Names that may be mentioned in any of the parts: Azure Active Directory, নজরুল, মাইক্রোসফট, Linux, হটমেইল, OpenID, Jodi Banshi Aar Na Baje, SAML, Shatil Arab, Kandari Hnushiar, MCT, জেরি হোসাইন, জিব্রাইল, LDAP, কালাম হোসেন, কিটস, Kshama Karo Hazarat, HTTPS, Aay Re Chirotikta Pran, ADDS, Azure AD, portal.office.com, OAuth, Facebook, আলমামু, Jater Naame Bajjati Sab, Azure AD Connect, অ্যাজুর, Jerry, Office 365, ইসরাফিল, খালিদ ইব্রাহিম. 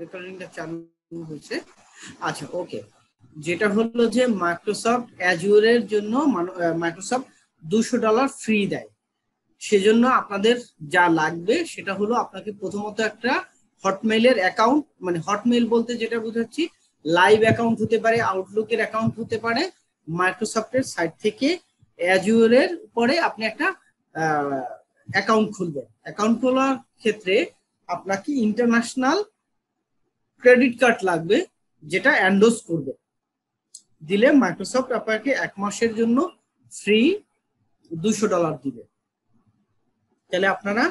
রেকর্ডিংটা চালু হয়েছে। আচ্ছা ওকে, যেটা হলো যে মাইক্রোসফট অ্যাজুরের জন্য মাইক্রোসফট $200 ফ্রি দেয়। সেজন্য আপনাদের যা লাগবে সেটা হলো আপনাকে প্রথমত একটা হটমেইলের অ্যাকাউন্ট, মানে হটমেইল বলতে যেটা বুঝাচ্ছি লাইভ অ্যাকাউন্ট হতে পারে, আউটলুকের অ্যাকাউন্ট হতে পারে। মাইক্রোসফটের সাইট থেকে অ্যাজুরের পরে আপনি একটা অ্যাকাউন্ট খুলবেন। অ্যাকাউন্ট খোলার ক্ষেত্রে আপনাকে ইন্টারন্যাশনাল ক্রেডিট কার্ড লাগবে যেটা এন্ডোর্স করবে, দিলে মাইক্রোসফট আপনাকে 1 মাসের জন্য ফ্রি $200 দিবে। তাহলে আপনারা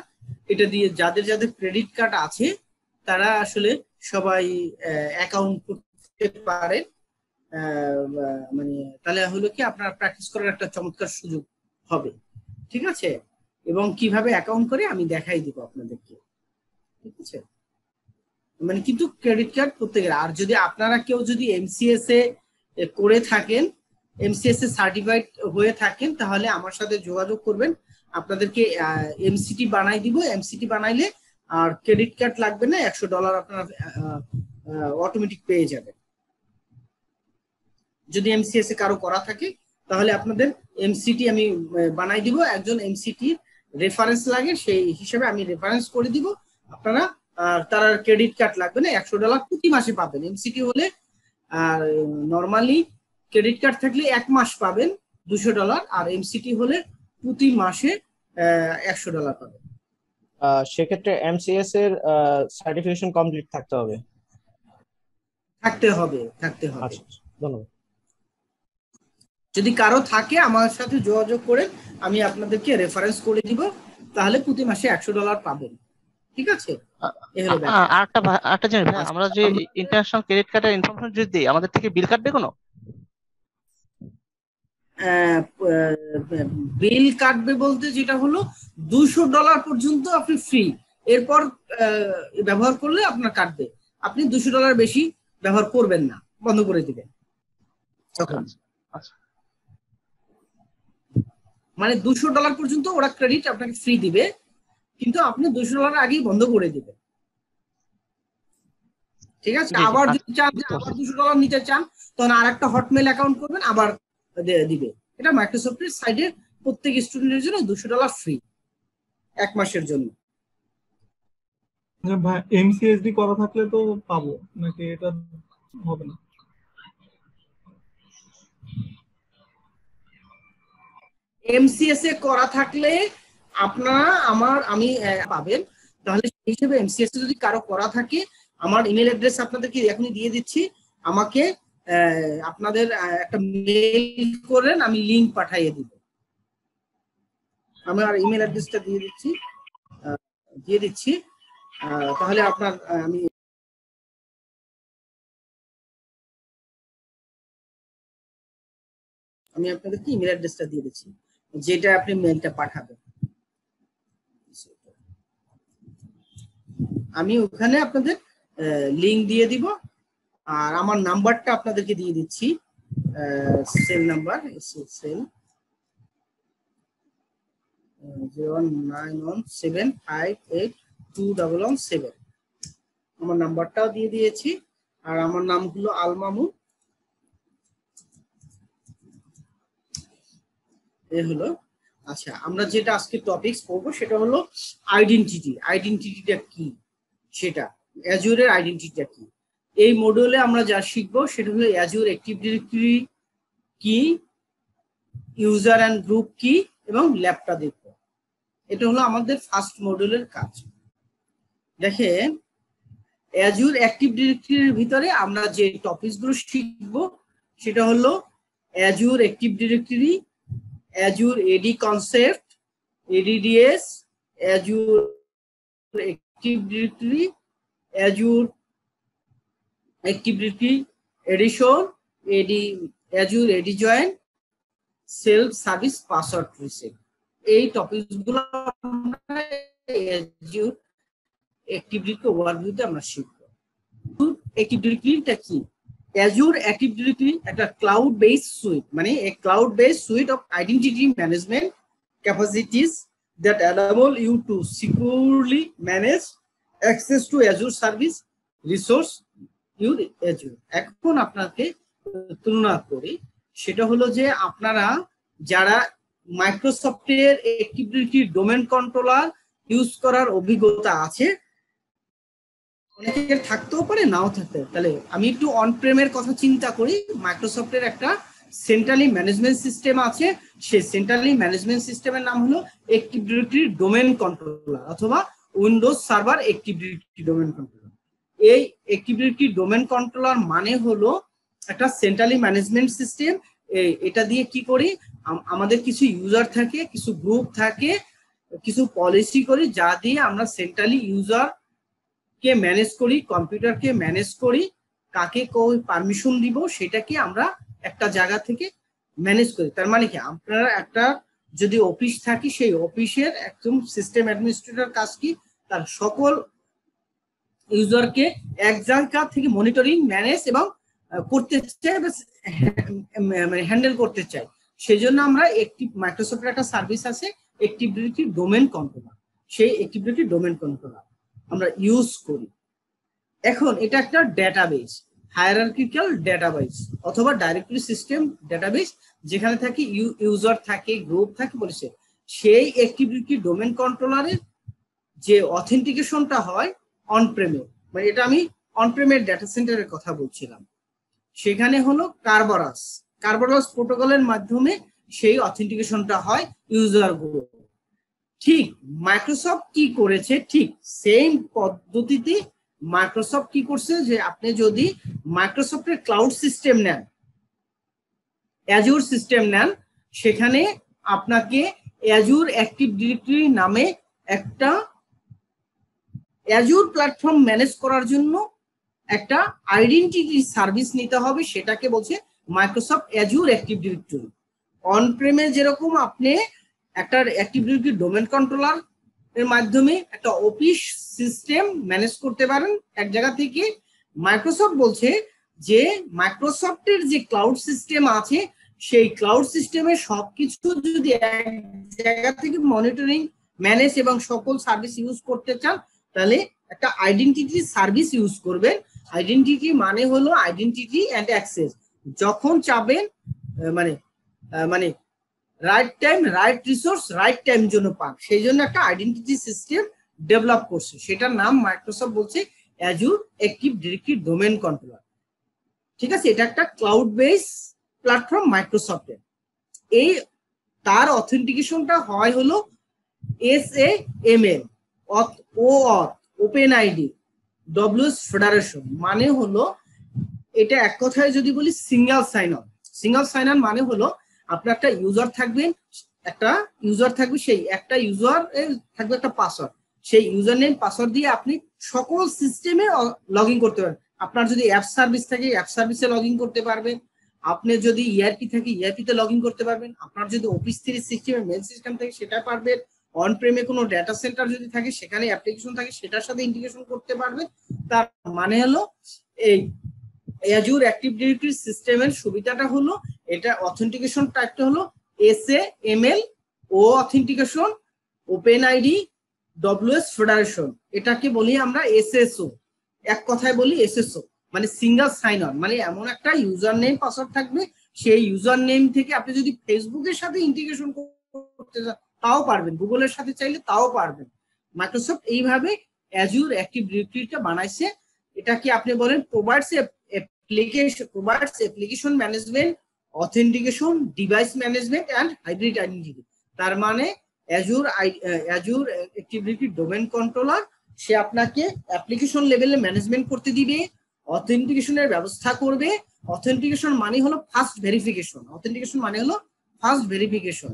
এটা দিয়ে যাদের যাদের ক্রেডিট কার্ড আছে তারা আসলে সবাই অ্যাকাউন্ট করতে পারেন। মানে তাহলে হলো কি আপনারা প্র্যাকটিস করার একটা চমৎকার সুযোগ হবে, ঠিক আছে? এবং কিভাবে অ্যাকাউন্ট করে আমি দেখাই দিব আপনাদেরকে, ঠিক আছে? মানে কিন্তু ক্রেডিট কার্ড প্রত্যেকের, আর যদি আপনারা কেউ যদি MCSA করে থাকেন, MCSA সার্টিফাইড হয়ে থাকেন, তাহলে আমার সাথে যোগাযোগ করবেন, আপনাদেরকে MCT বানাই দিব। MCT বানাইলে আর ক্রেডিট কার্ড লাগবে না, $100 আপনারা অটোমেটিক পেয়ে যাবেন। যদি MCSA কারো করা থাকে তাহলে আপনাদের MCT আমি বানাই দিব। একজন MCT রেফারেন্স লাগে, সেই হিসাবে আমি রেফারেন্স করে দিব আপনারা, আর তার ক্রেডিট কার্ড লাগবে না। $100 প্রতি মাসে পাবেন MCT হলে, আর নর্মালি ক্রেডিট কার্ড থাকলে 1 মাস পাবেন $200, আর MCT হলে প্রতি মাসে $100 পাবেন। সেক্ষেত্রে MCS এর সার্টিফিকেশন কমপ্লিট থাকতে হবে। থাকতে হবে। আচ্ছা, ধন্যবাদ। যদি কারো থাকে আমার সাথে যোগাযোগ করেন, আমি আপনাদেরকে রেফারেন্স করে দিব, তাহলে প্রতি মাসে $100 পাবেন, ঠিক আছে? এই হলো ব্যাপার। আরেকটা জানেন, আমরা যে ইন্টারন্যাশনাল ক্রেডিট কার্ডের ইনফরমেশন যদি দেই, আমাদের থেকে বিল কাটবে কোনো? বিল কাটবে বলতে যেটা হলো $200 পর্যন্ত আপনি ফ্রি, এরপর ব্যবহার করলে আপনার কাটবে। আপনি $200 বেশি ব্যবহার করবেন না, বন্ধ করে দিবেন। মানে $200 পর্যন্ত ওরা ক্রেডিট আপনাকে ফ্রি দিবে, কিন্তু আপনি $200 আগেই বন্ধ করে দিবেন, ঠিক আছে? আবার যদি চান আবার $200 নিতে চান, তখন আর একটা হটমেল অ্যাকাউন্ট করবেন, আবার দিবে। এটা মাইক্রোসফটের সাইডে প্রত্যেক স্টুডেন্টের জন্য $200 ফ্রি 1 মাসের জন্য। ভাই এমসিএসডি করা থাকলে তো পাবো নাকি এটা হবে না? MCSA করা থাকলে আপনারা আমি পাবেন। তাহলে সেই হিসেবে MCSA যদি কারো করা থাকে, আমার ইমেল অ্যাড্রেস আপনাদেরকে এখনই দিয়ে দিচ্ছি। আমাকে আপনাদের একটা মেইল করেন, আমি লিংক পাঠিয়ে দিব। আমি আর ইমেল অ্যাড্রেসটা দিয়ে দিচ্ছি তাহলে আপনার আমি আমি আপনাদেরকে ইমেল অ্যাড্রেসটা দিয়ে দিচ্ছি, যেটা আপনি মেইলটা পাঠাবেন। আমি ওখানে আপনাদের লিংক দিয়ে দিব, আর আমার নাম্বারটা আপনাদেরকে দিয়ে দিচ্ছি, সেল নাম্বার সেল 09175821117। আমার নাম্বারটাও দিয়ে দিয়েছি, আর আমার নাম হলো আলমামু। এই হলো। আচ্ছা, আমরা যেটা আজকে টপিকস পড়বো সেটা হলো আইডেন্টিটি। আইডেন্টিটিটা কি, সেটা অ্যাজুরের আইডেন্টিটিটা কি, এই মডিউলে আমরা যা শিখবো সেটা হলো অ্যাজুর অ্যাক্টিভ ডিরেক্টরি কি, ইউজার অ্যান্ড গ্রুপ কি, এবং ল্যাবটা দেখব। এটা হলো আমাদের ফার্স্ট মডিউলের কাজ। দেখেন, অ্যাজুর অ্যাক্টিভ ডিরেক্টরির ভিতরে আমরা যে টপিকসগুলো শিখবো সেটা হলো অ্যাজুর active directory, Azure AD concept, ADDS, Azure Active Directory, Azure Active Directory addition, Azure AD join, self service password reset. এই টপিকস গুলো আমরা Azure Active Directory ওভারভিউতে আমরা শিখব। Active Directory টা কি? Azure Active Directory at a cloud-based suite, meaning a cloud-based suite of identity management capacities that enable you to securely manage access to Azure service resource your Azure। এখন আপনাকে তুলনা করি, সেটা হলো যে আপনারা যারা মাইক্রোসফটের অ্যাক্টিভিটি ডোমেন কন্ট্রোলার ইউজ করার অভিজ্ঞতা আছে, অনেকের থাকতেও পারে নাও থাকতে পারে। তাহলে আমি একটু অন প্রেমের কথা চিন্তা করি। মাইক্রোসফটের একটা সেন্ট্রালি ম্যানেজমেন্ট সিস্টেম আছে, সেই সেন্ট্রালি ম্যানেজমেন্ট সিস্টেমের নাম হলো অ্যাক্টিভ ডিরেক্টরি ডোমেন কন্ট্রোলার অথবা Windows server active directory domain controller. এই অ্যাক্টিভ ডিরেক্টরি ডোমেন কন্ট্রোলার মানে হলো একটা সেন্ট্রালি ম্যানেজমেন্ট সিস্টেম। এটা দিয়ে কি করি, আমাদের কিছু ইউজার থাকে, কিছু গ্রুপ থাকে, কিছু পলিসি করি, যা দিয়ে আমরা সেন্ট্রালি ইউজার কে ম্যানেজ করি, কম্পিউটারকে ম্যানেজ করি, কাকে কোন পারমিশন দিব সেটাকে আমরা একটা জায়গা থেকে ম্যানেজ করি। তার মানে কি, আপনারা একটা যদি অফিস থাকে, সেই অফিসের একদম সিস্টেম অ্যাডমিনিস্ট্রেটর কাজ কি, তার সকল ইউজারকে এক জায়গা থেকে মনিটরিং ম্যানেজ এবং করতে চাই, মানে হ্যান্ডেল করতে চাই। সেই জন্য আমরা একটি মাইক্রোসফটের একটা সার্ভিস আছে অ্যাক্টিভিটি ডোমেন কন্ট্রোলার, সেই অ্যাক্টিভিটি ডোমেন কন্ট্রোলার আমরা ইউজ করি। এখন এটা একটা ডেটাবেস, হায়ারার্কিক্যাল ডেটাবেস অথবা ডাইরেক্টরি সিস্টেম ডেটাবেস, যেখানে থাকে ইউজার থাকে, গ্রুপ থাকে, বলেছে। সেই অ্যাক্টিভিটি ডোমেন কন্ট্রোলারের যে অথেন্টিকেশনটা হয় অন প্রেমে, মানে এটা আমি অন প্রেমের ডেটা সেন্টারের কথা বলছিলাম, সেখানে হলো কার্বারাস প্রোটোকলের মাধ্যমে সেই অথেন্টিকেশনটা হয় ইউজার গ্রুপ। ঠিক মাইক্রোসফট কি করেছে, ঠিক সেম পদ্ধতিতে মাইক্রোসফট কি করছে, যে আপনি যদি মাইক্রোসফটের ক্লাউড সিস্টেম নেন, অ্যাজুর সিস্টেম নেন, সেখানে আপনাকে অ্যাজুর অ্যাক্টিভ ডিরেক্টরি নামে একটা অ্যাজুর প্ল্যাটফর্ম ম্যানেজ করার জন্য একটা আইডেন্টিটি সার্ভিস নিতে হবে, সেটাকে বলছে মাইক্রোসফট অ্যাজুর active directory. On প্রেমে যেরকম আপনি একটা অ্যাক্টিভ ডিরেক্টরি ডোমেন কন্ট্রোলার এর মাধ্যমে একটা অফিস সিস্টেম ম্যানেজ করতে পারেন এক জায়গা থেকে, মাইক্রোসফট বলছে যে মাইক্রোসফটের যে ক্লাউড সিস্টেম আছে, সেই ক্লাউড সিস্টেমে সবকিছু যদি এক জায়গা থেকে মনিটরিং ম্যানেজ এবং সকল সার্ভিস ইউজ করতে চান, তাহলে একটা আইডেন্টিটি সার্ভিস ইউজ করবেন। আইডেন্টিটি মানে হলো আইডেন্টিটি অ্যান্ড অ্যাক্সেস, যখন চাবেন মানে মানে right time right resource right time জন্য পান। সেই জন্য একটা আইডেন্টিটি সিস্টেম ডেভেলপ করছে, সেটার নাম মাইক্রোসফট বলছে অ্যাজুর active directory domain controller. ঠিক আছে, এটা একটা ক্লাউড বেস প্ল্যাটফর্ম মাইক্রোসফটের। এই তার অথেন্টিকেশনটা হয় হলো SAML, OAuth, open ID, WS federation. মানে হলো এটা এক কথায় যদি বলি single sign on. Single sign on মানে হলো আপনার একটা ইউজার থাকবেন, একটা ইউজার থাকবে, সেই একটা ইউজার থাকবে একটা পাসওয়ার্ড, সেই ইউজার নেম পাসওয়ার্ড দিয়ে আপনি সকল সিস্টেমে লগ ইন করতে পারবেন। আপনার যদি অ্যাপ সার্ভিস থাকে, অ্যাপ সার্ভিসে লগ ইন করতে পারবেন, আপনি যদি ERP থাকে ERPতে লগ ইন করতে পারবেন, আপনার যদি অফিস 365 মেইন সিস্টেম থাকে সেটা পারবেন, অন প্রেমে কোনো ডেটা সেন্টার যদি থাকে সেখানে অ্যাপ্লিকেশন থাকে সেটার সাথে ইন্টিগ্রেশন করতে পারবেন। তার মানে হলো এই অ্যাজুর অ্যাক্টিভ ডিরেক্টরি সিস্টেমের সুবিধাটা হলো এটা অথেন্টিকেশন টাইপটা হলো SAML, O authentication, open ID, WS federation, এটাকে বলি আমরা SSO, এক কথায় বলি SSO, মানে সিঙ্গেল সাইন অন। মানে এমন একটা ইউজার নেম পাসওয়ার্ড থাকবে, সেই ইউজার নেম থেকে আপনি যদি ফেসবুকের সাথে ইন্টিগ্রেশন করতে চান তাও পারবেন, গুগলের সাথে চাইলে তাও পারবেন। মাইক্রোসফট এইভাবে অ্যাজুর অ্যাক্টিভ ডিরেক্টরিটা বানাইছে। এটাকে আপনি বলেন provides application management, authentication, device management and hybrid identity. তার মানে অ্যাজুর active directory domain controller সে আপনাকে অ্যাপ্লিকেশন লেভেলে ম্যানেজমেন্ট করতে দিবে, অথেন্টিকেশনের ব্যবস্থা করবে। অথেন্টিকেশন মানে হলো ফার্স্ট ভেরিফিকেশন, অথেন্টিকেশন মানে হলো ফার্স্ট ভেরিফিকেশন।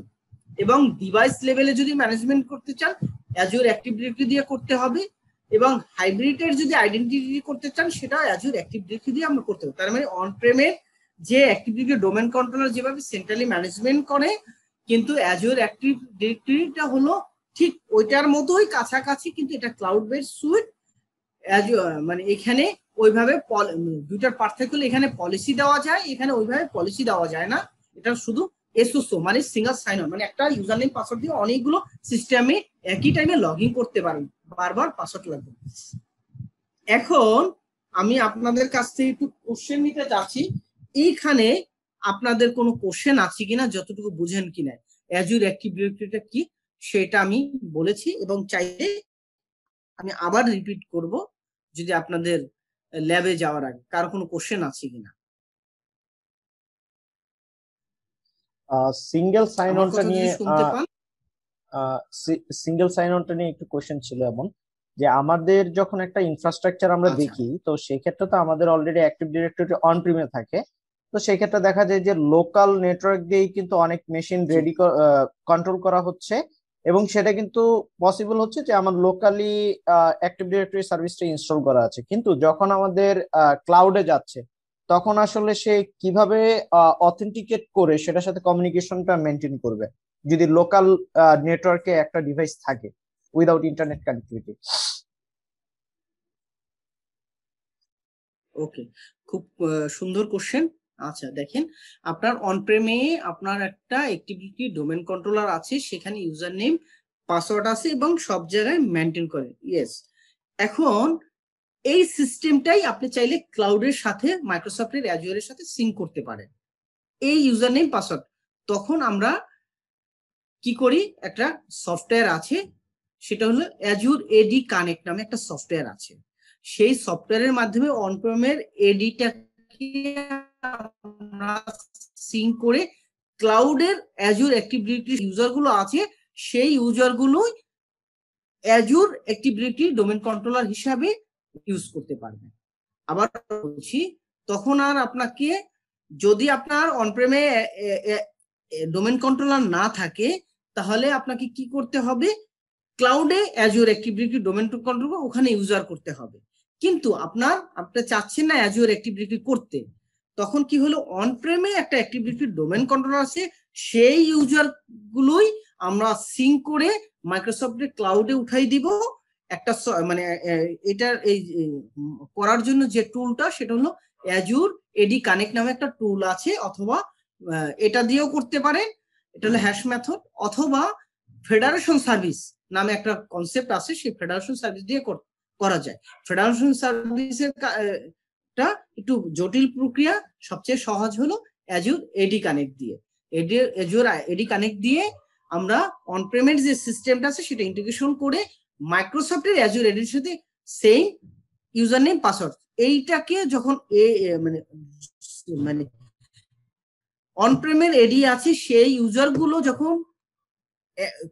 এবং ডিভাইস লেভেলে যদি ম্যানেজমেন্ট করতে চান অ্যাজুর অ্যাক্টিভ ডিরেক্টরি দিয়ে করতে হবে, এবং হাইব্রিডের যদি আইডেন্টিটি করতে চান সেটা অ্যাজুর অ্যাক্টিভ ডিরেক্টরি দিয়ে আমরা করতে হবে। তার মানে অন প্রেমের যে অ্যাক্টিভ ডিরেক্টরি ডোমেন কন্ট্রোলার যেভাবে সেন্ট্রালি ম্যানেজমেন্ট করে, কিন্তু অ্যাজুর অ্যাক্টিভ ডিরেক্টরিটা হলো ঠিক ওইটার মতোই কাছাকাছি, কিন্তু এটা ক্লাউড বেস সুইট। মানে এখানে ওইভাবে দুইটার পার্থক্য হলো এখানে পলিসি দেওয়া যায়, এখানে ওইভাবে পলিসি দেওয়া যায় না। এটা শুধু SSO মানে সিঙ্গেল সাইন অন, মানে একটা ইউজার নেম পাসওয়ার্ড দিয়ে অনেকগুলো সিস্টেমে একই টাইমে লগ ইন করতে পারেন, বারবার পাসওয়ার্ড লাগবে। এখন আমি আপনাদের কাছ থেকে একটু কোশ্চেন নিতে যাচ্ছি, এইখানে আপনাদের কোনো কোশ্চেন আছে কিনা, যতটুকু বুঝেন কিনা অ্যাজুর অ্যাক্টিভ ডিরেক্টরিটা কি সেটা আমি বলেছি, এবং চাইলে আমি আবার রিপিট করব যদি আপনাদের ল্যাবে যাওয়ার আগে কারো কোনো কোশ্চেন আছে কিনা। সিঙ্গেল সাইন অনটা নিয়ে একটু কোশ্চেন ছিল এমন যে আমাদের যখন একটা ইনফ্রাস্ট্রাকচার আমরা দেখি তো সেই ক্ষেত্রে তো আমাদের অলরেডি অ্যাক্টিভ ডিরেক্টরি অন প্রিমে থাকে, তো সেই ক্ষেত্রে দেখা যায় যে লোকাল নেটওয়ার্ক দিয়েই কিন্তু অনেক মেশিন রেডি কন্ট্রোল করা হচ্ছে এবং সেটা কিন্তু পসিবল হচ্ছে যে আমার লোকালি অ্যাক্টিভ ডিরেক্টরি সার্ভিসটা ইনস্টল করা আছে, কিন্তু যখন আমাদের ক্লাউডে যাচ্ছে তখন আসলে সে কিভাবে অথেন্টিকেট করে সেটার সাথে কমিউনিকেশনটা মেনটেন করবে যদি লোকাল নেটওয়ার্কে একটা ডিভাইস থাকে উইদাউট ইন্টারনেট কানেক্টিভিটি? ওকে, খুব সুন্দর কোশ্চেন। আচ্ছা দেখেন, আপনার অন প্রেমে আপনার একটা অ্যাক্টিভিটি ডোমেন কন্ট্রোলার আছে, সেখানে ইউজার নেম পাসওয়ার্ড আছে এবং সব জায়গায় মেনটেন করে। ইয়েস, এখন এই সিস্টেমটাই আপনি চাইলে ক্লাউডের সাথে মাইক্রোসফটের অ্যাজুয়ারের সাথে সিঙ্ক করতে পারেন এই ইউজার নেম পাসওয়ার্ড। তখন আমরা কি করি, একটা সফটওয়্যার আছে সেটা হলো অ্যাজুর এডি কানেক্ট নামে একটা সফটওয়্যার আছে, সেই সফটওয়্যারের মাধ্যমে অনপ্রেমের এডিটা সিঙ্ক করে ক্লাউডের অ্যাজুর অ্যাক্টিভ ডিরেক্টরি ইউজারগুলো আছে সেই ইউজারগুলোই অ্যাজুর active directory domain controller হিসাবে ইউজ করতে পারবেন। আবার বলছি, তখন আর আপনাকে যদি আপনার অনপ্রেমে ডোমেন কন্ট্রোলার না থাকে তাহলে আপনাকে কি করতে হবে, ক্লাউডে অ্যাজুর active directory domain control ওখানে ইউজার করতে হবে, কিন্তু আপনি চাচ্ছেন না অ্যাজুর অ্যাক্টিভ ডিরেক্টরি করতে। তখন কি হলো, অন প্রেমে একটা অ্যাক্টিভ ডিরেক্টরি ডোমেন কন্ট্রোলার আছে সেই ইউজার গুলোই আমরা সিঙ্ক করে মাইক্রোসফটের ক্লাউডে উঠাই দিব। একটা মানে এটার এই করার জন্য যে টুলটা সেটা হলো অ্যাজুর এডি কানেক্ট নামে একটা টুল আছে, অথবা এটা দিয়েও করতে পারেন, এটা হলো হ্যাশ মেথড, অথবা ফেডারেশন সার্ভিস নামে একটা কনসেপ্ট আছে সেই ফেডারেশন সার্ভিস দিয়ে করা যায়। ফেডারেশন সার্ভিসের টা একটু জটিল প্রক্রিয়া, সবচেয়ে সহজ হলো অ্যাজুর এডি কানেক্ট দিয়ে। অ্যাজুর এডি কানেক্ট দিয়ে আমরা অন প্রেমের যে সিস্টেমটা আছে সেটা ইন্টিগ্রেশন করে মাইক্রোসফটের অ্যাজুর এডির সাথে সেই ইউজার নেম পাসওয়ার্ড এইটাকে যখন মানে মানে অন প্রেমের এডি আছে সেই ইউজার গুলো যখন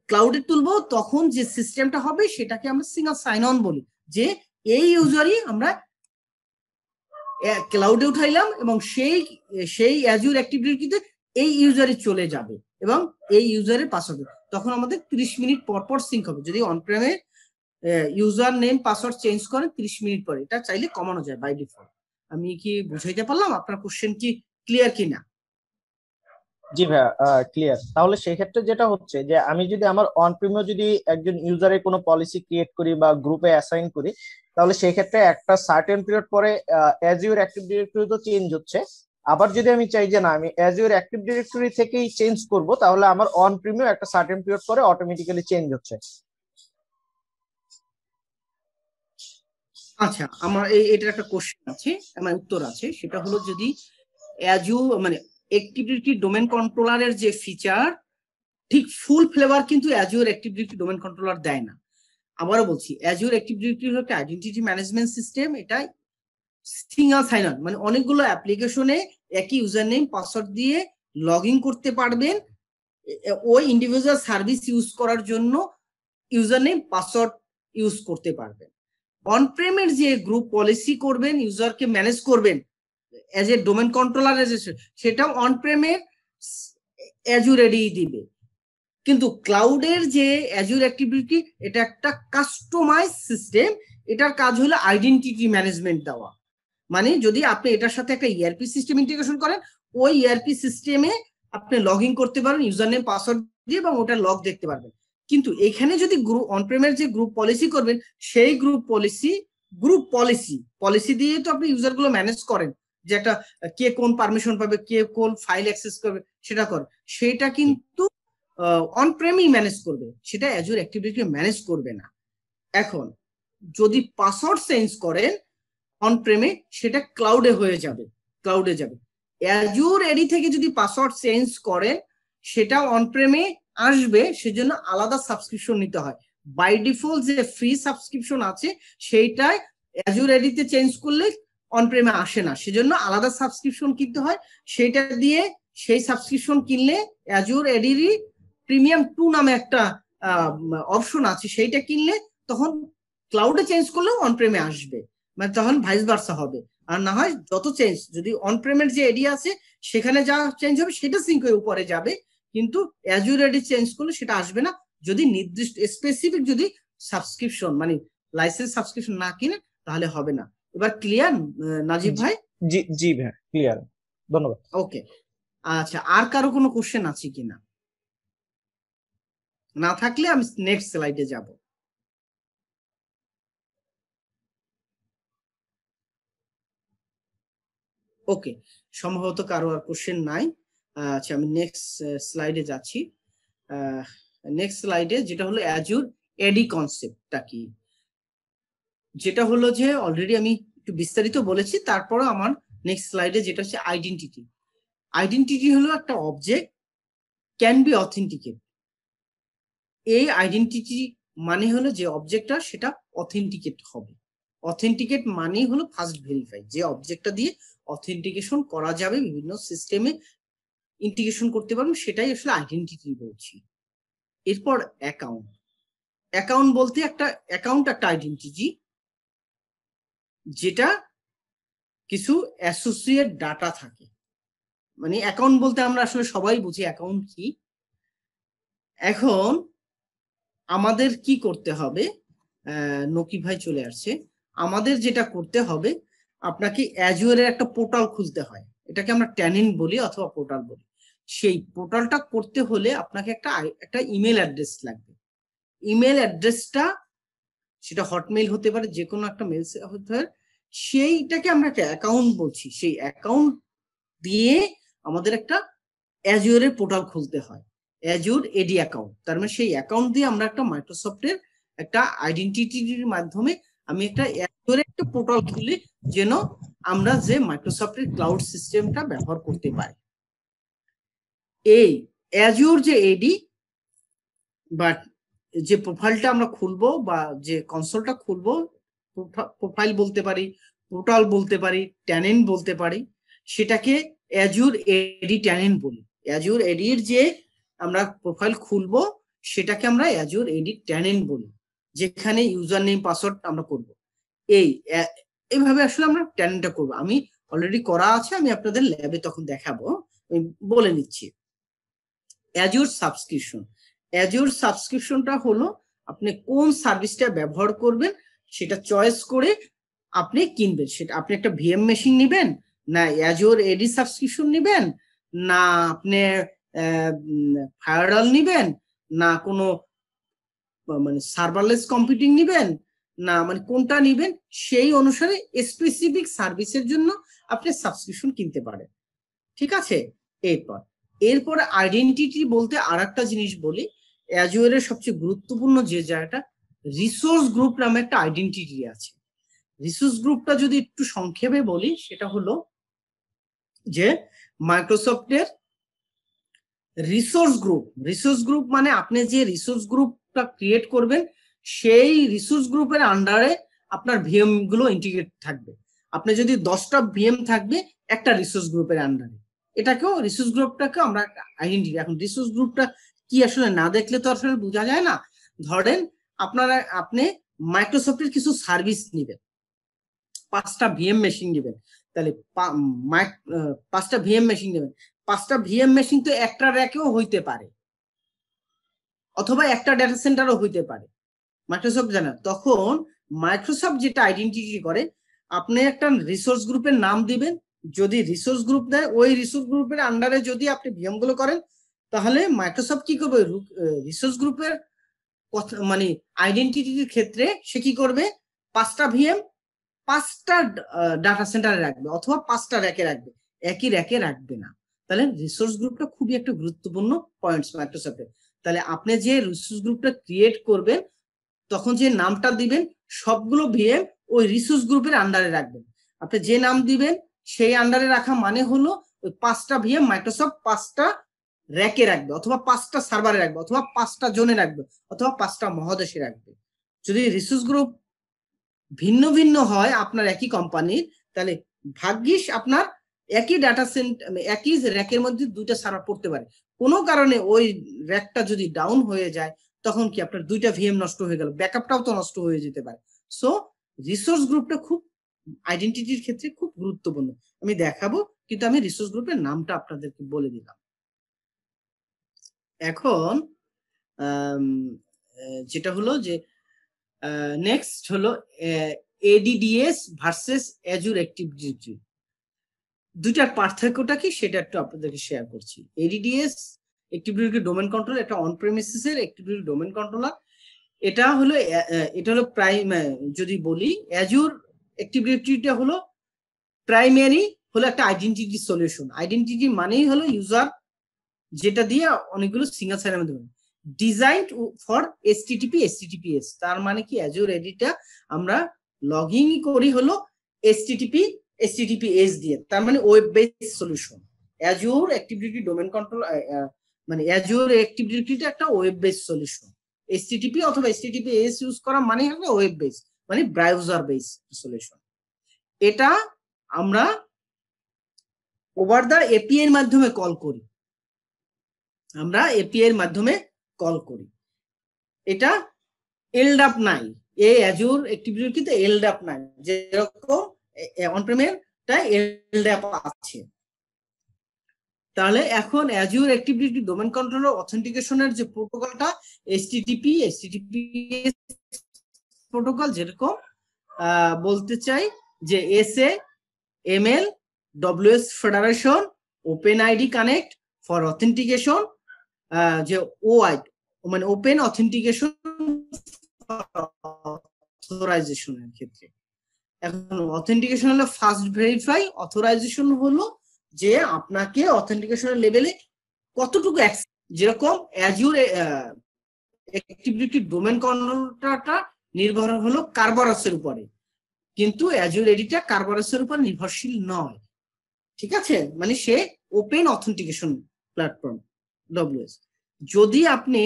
ক্লাউডে তুলবো তখন যে সিস্টেমটা হবে সেটাকে আমরা সিঙ্গল সাইন অন বলি, যে এই ইউজারই আমরা ক্লাউডে উঠাইলাম এবং সেই অ্যাজুর অ্যাক্টিভিটিতে এই ইউজারই চলে যাবে এবং এই ইউজারের পাসওয়ার্ড। তখন আমাদের 30 মিনিট পর পর সিঙ্ক হবে। যদি অন প্রেমে ইউজার নেম পাসওয়ার্ড চেঞ্জ করেন 30 মিনিট পরে, এটা চাইলে কমানো যায় বাই ডিফল্ট। আমি কি বুঝাইতে পারলাম? আপনার কোশ্চেন কি ক্লিয়ার কিনা? জি ভাইয়া ক্লিয়ার। তাহলে সেই ক্ষেত্রে যেটা হচ্ছে যে আমি যদি আমার অন প্রিমে যদি একজন ইউজারের কোনো পলিসি ক্রিয়েট করি বা গ্রুপে অ্যাসাইন করি তাহলে সেই ক্ষেত্রে একটা সার্টেন পিরিয়ড পরে অ্যাজুর অ্যাক্টিভ ডিরেক্টরি তো চেঞ্জ হচ্ছে, আবার যদি আমি চাই যে না আমি অ্যাজুর অ্যাক্টিভ ডিরেক্টরি থেকেই চেঞ্জ করব তাহলে আমার অন প্রিমে একটা সার্টেন পিরিয়ড পরে অটোমেটিক্যালি চেঞ্জ হচ্ছে। আচ্ছা, আমার এটার একটা কোশ্চেন আছে, আমার উত্তর আছে, সেটা হলো যদি অ্যাজুর মানে অ্যাক্টিভিটি ডোমেন কন্ট্রোলারের যে ফিচার ঠিক ফুল ফ্লেভার কিন্তু অ্যাজুর অ্যাক্টিভিটি ডোমেন কন্ট্রোলার দেয় না। আবারও বলছি, অ্যাজুর অ্যাক্টিভিটি হলো একটা আইডেন্টিটি ম্যানেজমেন্ট সিস্টেম, এটা সিঙ্গল সাইন অন, মানে অনেকগুলো অ্যাপ্লিকেশনে একই ইউজার নেম পাসওয়ার্ড দিয়ে লগ ইন করতে পারবেন। ওই ইন্ডিভিজুয়াল সার্ভিস ইউজ করার জন্য ইউজার নেম পাসওয়ার্ড ইউজ করতে পারবেন। অন প্রেমের যে গ্রুপ পলিসি করবেন, ইউজারকে ম্যানেজ করবেন অ্যাজ এ ডোমেন কন্ট্রোলার সেটাও অন প্রেমের অ্যাজুর এডি দিবে, কিন্তু ক্লাউডের যে অ্যাজুর অ্যাক্টিভিটি এটা একটা কাস্টমাইজ সিস্টেম, এটার কাজ হলো আইডেন্টিটি ম্যানেজমেন্ট দেওয়া। মানে যদি আপনি এটার সাথে একটা ইআরপি সিস্টেম ইন্টিগ্রেশন করেন, ওই ইআরপি সিস্টেমে আপনি লগ ইন করতে পারেন ইউজার নেম পাসওয়ার্ড দিয়ে এবং ওটা লগ দেখতে পারবেন। কিন্তু এখানে যদি গ্রুপ অন প্রেমের যে গ্রুপ পলিসি করবেন সেই গ্রুপ পলিসি দিয়ে তো আপনি ইউজারগুলো ম্যানেজ করেন, যে একটা কে কোন পারমিশন পাবে, কে কোন ফাইল অ্যাক্সেস করবে, সেটা করে সেটা কিন্তু অন প্রেমই ম্যানেজ করবে, সেটা অ্যাজুর অ্যাক্টিভিটি ম্যানেজ করবে না। এখন যদি পাসওয়ার্ড চেঞ্জ করেন অন প্রেমে সেটা ক্লাউডে হয়ে যাবে, ক্লাউডে যাবে। অ্যাজুর এডি থেকে যদি পাসওয়ার্ড চেঞ্জ করে সেটা অন প্রেমে আসবে, সেজন্য আলাদা সাবস্ক্রিপশন নিতে হয়। বাই ডিফল্ট যে ফ্রি সাবস্ক্রিপশন আছে সেইটাই অ্যাজুর এডিতে চেঞ্জ করলে অন প্রেমে আসে না, সেজন্য আলাদা সাবস্ক্রিপশন কিনতে হয়। সেটা দিয়ে সেই সাবস্ক্রিপশন কিনলে অ্যাজুর এডিরই প্রিমিয়াম 2 নামে একটা অপশন আছে, সেইটা কিনলে তখন ক্লাউডে চেঞ্জ করলেও অন প্রেমে আসবে, মানে তখন ভাইস ভার্সা হবে। আর না হয় যত চেঞ্জ যদি অন প্রেমের যে এডি আছে সেখানে যা চেঞ্জ হবে সেটা সিঙ্ক হয়ে উপরে যাবে, কিন্তু অ্যাজুর এডি চেঞ্জ করলে সেটা আসবে না, যদি নির্দিষ্ট স্পেসিফিক যদি সাবস্ক্রিপশন মানে লাইসেন্স সাবস্ক্রিপশন না কিনে তাহলে হবে না। এবার ক্লিয়ার নাজিব ভাই? জি জি ভাই ক্লিয়ার, ধন্যবাদ। ওকে আচ্ছা, আর কারো কোনো কোশ্চেন আছে কিনা? না থাকলে আমি নেক্সট স্লাইডে যাব। ওকে, সম্ভবত কারো আর কোশ্চেন নাই। আচ্ছা আমি নেক্সট স্লাইডে যাচ্ছি। নেক্সট স্লাইডে যেটা হলো অ্যাজুর এডি কনসেপ্টটা কি, যেটা হলো যে অলরেডি আমি একটু বিস্তারিত বলেছি। তারপরে আমার নেক্সট স্লাইডে যেটা হচ্ছে আইডেন্টিটি। আইডেন্টিটি হলো একটা অবজেক্ট ক্যান বি অথেন্টিকেট। এই আইডেন্টিটি মানে হলো যে অবজেক্টটা সেটা অথেন্টিকেট হবে। অথেন্টিকেট মানে হলো ফার্স্ট ভেরিফাই, যে অবজেক্টটা দিয়ে অথেন্টিকেশন করা যাবে, বিভিন্ন সিস্টেমে ইন্টিগ্রেশন করতে পারবো, সেটাই আসলে আইডেন্টিটি বলছি। এরপর অ্যাকাউন্ট, অ্যাকাউন্ট বলতে একটা অ্যাকাউন্ট একটা আইডেন্টিটি, যেটা কিছু অ্যাসোসিয়েট ডাটা থাকে। মানে অ্যাকাউন্ট বলতে আমরা আসলে সবাই বুঝি অ্যাকাউন্ট কি। এখন আমাদের কি করতে হবে, নকি ভাই চলে আসছে, আমাদের যেটা করতে হবে আপনাকে অ্যাজুয়ারের একটা পোর্টাল খুলতে হয়, এটাকে আমরা ট্যানিন বলি অথবা পোর্টাল বলি। সেই পোর্টালটা করতে হলে আপনাকে একটা ইমেল অ্যাড্রেস লাগবে। ইমেল অ্যাড্রেসটা সেটা হটমেইল হতে পারে, যে কোনো একটা মেল হতে পারে, সেইটাকে আমরা একটা অ্যাকাউন্ট বলছি। সেই অ্যাকাউন্ট দিয়ে আমাদের একটা অ্যাজুয়ারের পোর্টাল খুলতে হয়, অ্যাজুর এডি অ্যাকাউন্ট। তার মানে সেই অ্যাকাউন্ট দিয়ে আমরা একটা মাইক্রোসফটের একটা আইডেন্টিটির মাধ্যমে আমি একটা অ্যাজুয়ারের একটা পোর্টাল খুলি, যেন আমরা যে মাইক্রোসফটের ক্লাউড সিস্টেমটা ব্যবহার করতে পারি। এই অ্যাজুর যে এডি বাট যে প্রোফাইলটা আমরা খুলবো বা যে কনসোলটা খুলবো, প্রোফাইল বলতে পারি, পোর্টাল বলতে পারি, ট্যানেন্ট বলতে পারি, সেটাকে অ্যাজুর এডি ট্যানেন্ট বলি। অ্যাজুর এডির যে আমরা প্রোফাইল খুলবো সেটাকে আমরা অ্যাজুর এডি ট্যানেন্ট বলি, যেখানে ইউজার নেম পাসওয়ার্ড আমরা করব। এইভাবে আসলে আমরা ট্যানেন্টটা করব। আমি অলরেডি করা আছে, আমি আপনাদের ল্যাবে তখন দেখাবো, আমি বলে নিচ্ছি। অ্যাজুর সাবস্ক্রিপশন, অ্যাজুর সাবস্ক্রিপশনটা হলো আপনি কোন সার্ভিসটা ব্যবহার করবেন সেটা চয়েস করে আপনি কিনবেন। সেটা আপনি একটা ভিএম মেশিন নেবেন, না অ্যাজুর এডি সাবস্ক্রিপশন নেবেন, না আপনি ফায়ারওয়াল নেবেন, না কোনো মানে সার্ভারলেস কম্পিউটিং নেবেন, না মানে কোনটা নেবেন সেই অনুসারে স্পেসিফিক সার্ভিসের জন্য আপনি সাবস্ক্রিপশন কিনতে পারেন, ঠিক আছে। এরপরে আইডেন্টিটি বলতে আর একটা জিনিস বলি, অ্যাজুয়ারের সবচেয়ে গুরুত্বপূর্ণ যে জায়গাটা, রিসোর্স গ্রুপ নামে একটা আইডেন্টিটি আছে। রিসোর্স গ্রুপটা যদি একটু সংক্ষেপে বলি, সেটা হলো যে মাইক্রোসফটের রিসোর্স গ্রুপ। রিসোর্স গ্রুপ মানে আপনি যে রিসোর্স গ্রুপটা ক্রিয়েট করবেন সেই রিসোর্স গ্রুপের আন্ডারে আপনার ভিএম গুলো ইন্টিগ্রেট থাকবে। আপনি যদি 10টা ভিএম থাকবে একটা রিসোর্স গ্রুপের আন্ডারে, এটাকেও রিসোর্স গ্রুপটাকে আমরা আইডেন্টিটি। এখন রিসোর্স গ্রুপটা কি আসলে না দেখলে তো আসলে বোঝা যায় না। ধরেন আপনি মাইক্রোসফটের কিছু সার্ভিস নেবেন, 5টা ভিএম মেশিন নেবেন, তাহলে 5টা ভিএম মেশিন নেবেন। 5টা ভিএম মেশিন তো একটা র্যাকেও হইতে পারে অথবা একটা ডেটা সেন্টারও হইতে পারে, মাইক্রোসফট জানা। তখন মাইক্রোসফট যেটা আইডেন্টিটি করে, আপনি একটা রিসোর্স গ্রুপের নাম দিবেন, যদি রিসোর্স গ্রুপ দেয় ওই রিসোর্স গ্রুপের আন্ডারে যদি আপনি ভিএম গুলো করেন, তাহলে মাইক্রোসফট কি করবে রিসোর্স গ্রুপের মানে আইডেন্টিটির ক্ষেত্রে সে কি করবে, 5টা ভিএম 5টা ডাটা সেন্টারে রাখবে অথবা 5টা র্যাকে রাখবে, একই র্যাকে রাখবে না। তাহলে রিসোর্স গ্রুপটা খুবই একটা গুরুত্বপূর্ণ পয়েন্টস মাইক্রোসফটের। তাহলে আপনি যে রিসোর্স গ্রুপটা ক্রিয়েট করবেন তখন যে নামটা দিবেন সবগুলো ভিএম ওই রিসোর্স গ্রুপের আন্ডারে রাখবেন। আপনি যে নাম দিবেন সেই আন্ডারে রাখা মানে হলো ওই পাঁচটা ভিএম মাইক্রোসফট পাঁচটা র্যাকে রাখবে অথবা পাঁচটা সার্ভারে রাখবে অথবা পাঁচটা জোনে রাখবে অথবা পাঁচটা মহাদেশে রাখবে। যদি রিসোর্স গ্রুপ ভিন্ন ভিন্ন হয় আপনার একই কোম্পানির, তাহলে ভাগ্যিস আপনার একই ডাটা সেন্টার একই র্যাকের মধ্যে দুইটা সার্ভার পড়তে পারে। কোনো কারণে ওই র্যাকটা যদি ডাউন হয়ে যায় তখন কি আপনার দুইটা ভিএম নষ্ট হয়ে গেল, ব্যাকআপটাও তো নষ্ট হয়ে যেতে পারে। সো রিসোর্স গ্রুপটা খুব আইডেন্টিটির ক্ষেত্রে খুব গুরুত্বপূর্ণ, আমি দেখাবো, কিন্তু আমি রিসোর্স গ্রুপের নামটা আপনাদেরকে বলে দিলাম। এখন যেটা হলো যে নেক্সট হলো ADDS versus Azure Active Directory, দুইটার পার্থক্যটা কি সেটা একটু আপনাদেরকে শেয়ার করছি। ADDS Active Directory domain controller, এটা অন প্রেমিসেসের Active Directory ডোমেন কন্ট্রোলার। এটা হলো প্রাইম, যদি বলি Azure Active Directoryটা হলো প্রাইমারি হলো একটা আইডেন্টিটি সলিউশন। আইডেন্টিটি মানেই হলো ইউজার, যেটা দিয়ে অনেকগুলো single sign on designed for HTTP/HTTPS। তার মানে কি Azure AD টা আমরা লগইন করি হলো HTTP/HTTPS দিয়ে, তার মানে web base solution. Azure Active Directory domain control মানে Azure Active Directoryটা একটা ওয়েব বেস সলিউশন। HTTP অথবা HTTPS ইউজ করা মানে হলো ওয়েব বেস, মানে ব্রাউজার বেস সলিউশন। এটা আমরা ওভার দা API মাধ্যমে কল করি, আমরা API এর মাধ্যমে কল করি। এটা LDAP নাই, এই Azure Active Directory তে LDAP নাই, যেরকম অনপ্রেমের তাই LDAP আছে। তাহলে এখন Azure Active Directory domain controller অথেন্টিকেশনের যে প্রোটোকলটা HTTP/HTTPS প্রোটোকল, যেরকম বলতে চাই যে SA ML WS federation, OpenID connect for authentication, যে OAuth মানে ওপেন অথেন্টিকেশন অথরাইজেশনের ক্ষেত্রে। এখন অথেন্টিকেশন হলো ফার্স্ট ভেরিফাই, অথরাইজেশন হলো যে আপনাকে অথেন্টিকেশনের লেভেলে কতটুকু, যেরকম Azure Active Directory ডোমেন কন্ট্রোলটা নির্ভর হলো কার্বারাসের উপরে, কিন্তু Azure AD টা কার্বারাসের উপর নির্ভরশীল নয়, ঠিক আছে? মানে সে ওপেন অথেন্টিকেশন প্ল্যাটফর্ম WS। যদি আপনি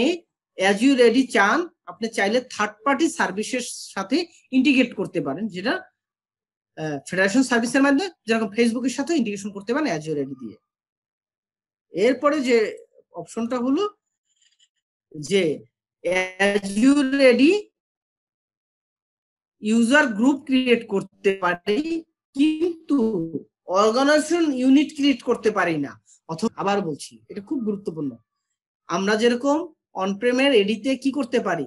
Azure AD চান, আপনি চাইলে থার্ড পার্টি সার্ভিসের সাথে ইন্টিগ্রেট করতে পারেন, যেটা ফেডারেশন সার্ভিসের মাধ্যমে, যেরকম ফেসবুকের সাথে ইন্টিগ্রেশন করতে পারেন Azure AD দিয়ে। এরপরে যে অপশনটা হলো যে Azure AD user group create করতে পারি, কিন্তু অর্গানাইজেশন ইউনিট ক্রিয়েট করতে পারি না। অথবা আবার বলছি, এটা খুব গুরুত্বপূর্ণ, আমরা যেরকম অনপ্রেমের এডিতে কি করতে পারি,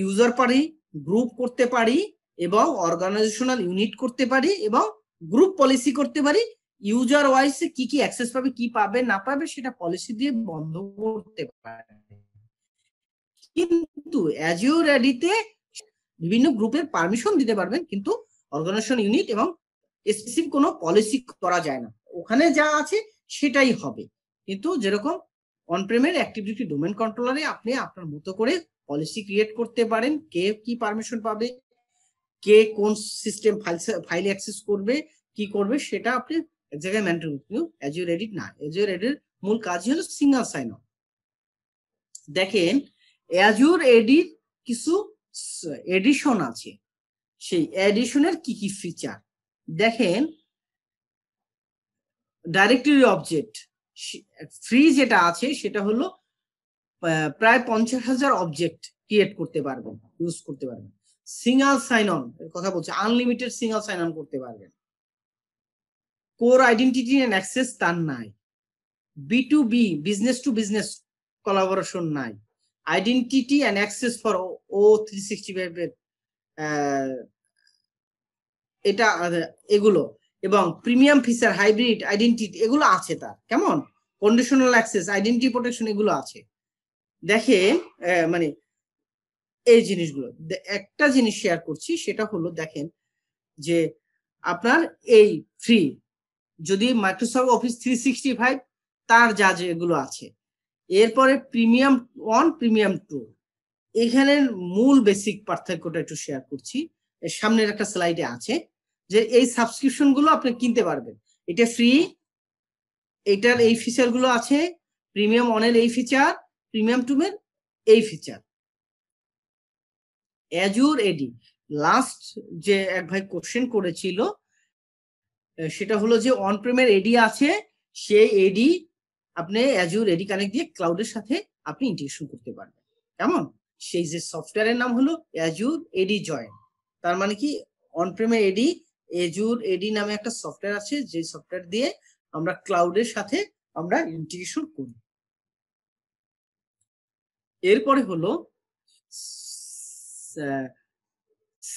ইউজার পারি, গ্রুপ করতে পারি এবং অর্গানাইজেশনাল ইউনিট করতে পারি এবং গ্রুপ পলিসি করতে পারি। ইউজার ওয়াইজ কি কি অ্যাক্সেস পাবে, কি পাবে না পাবে সেটা পলিসি দিয়ে বন্ধ করতে পারি, কিন্তু Azure ADতে বিভিন্ন গ্রুপের পারমিশন দিতে পারবেন, কিন্তু অর্গানাইজেশন ইউনিট এবং স্পেসিফিক কোনো পলিসি করা যায় না, ওখানে যা আছে সেটাই হবে। কিন্তু যেরকম অনপ্রেমের Active Directory ডোমেন কন্ট্রোলারে আপনি আপনার মতো করে পলিসি ক্রিয়েট করতে পারেন, কে কি পারমিশন পাবে, কে কোন সিস্টেম ফাইল অ্যাক্সেস করবে, কি করবে সেটা আপনি এক জায়গায় মেনটেন করতে। Azure AD না, Azure AD এর মূল কাজই হলো সিঙ্গেল সাইন অন। দেখেন Azure AD কিছু এডিশন আছে, সেই এডিশনের কি কি ফিচার দেখেন। ডাইরেক্টরি অবজেক্ট ফ্রি যেটা আছে সেটা হলো প্রায় 50,000 অবজেক্ট ক্রিয়েট করতে পারবেন, ইউজ করতে পারবেন। সিঙ্গেল সাইন অন এর কথা বলছে, আনলিমিটেড সিঙ্গেল সাইন অন করতে পারবেন। কোর আইডেন্টিটি এন্ড অ্যাক্সেস তার নাই, B2B business to business collaboration নাই, identity and access for O365 এর এটা এগুলো, এবং প্রিমিয়াম ফিচার হাইব্রিড আইডেন্টিটি এগুলো আছে তার, কেমন কন্ডিশনাল অ্যাক্সেস, আইডেন্টিটি প্রোটেকশন এগুলো আছে। দেখে মানে এই জিনিসগুলো একটা জিনিস শেয়ার করছি, সেটা হলো দেখেন যে আপনার এই ফ্রি, যদি মাইক্রোসফট অফিস 365 তার যা যেগুলো আছে, এরপরে প্রিমিয়াম 1 প্রিমিয়াম 2, এখানের মূল বেসিক পার্থক্যটা একটু শেয়ার করছি, সামনের একটা স্লাইডে আছে। যে এই সাবস্ক্রিপশন গুলো আপনি কিনতে পারবেন, এটা ফ্রি, এটার এই ফিচার গুলো আছে, প্রিমিয়াম অনের এই ফিচার, প্রিমিয়াম টুমের এই ফিচার। Azure AD লাস্ট যে এক ভাই কোশ্চেন করেছিল সেটা হলো যে অন প্রিমের AD আছে, সেই AD আপনি Azure AD কানেক্ট দিয়ে ক্লাউডের সাথে আপনি ইন্টিগ্রেশন করতে পারবেন, কেমন? সেই যে সফটওয়্যারের নাম হলো Azure AD জয়েন। তার মানে কি অন প্রিমের AD Azure AD নামে একটা সফটওয়্যার আছে, যে সফটওয়্যার দিয়ে আমরা ক্লাউডের সাথে আমরা ইন্টিগ্রেশন করি। এরপরে হলো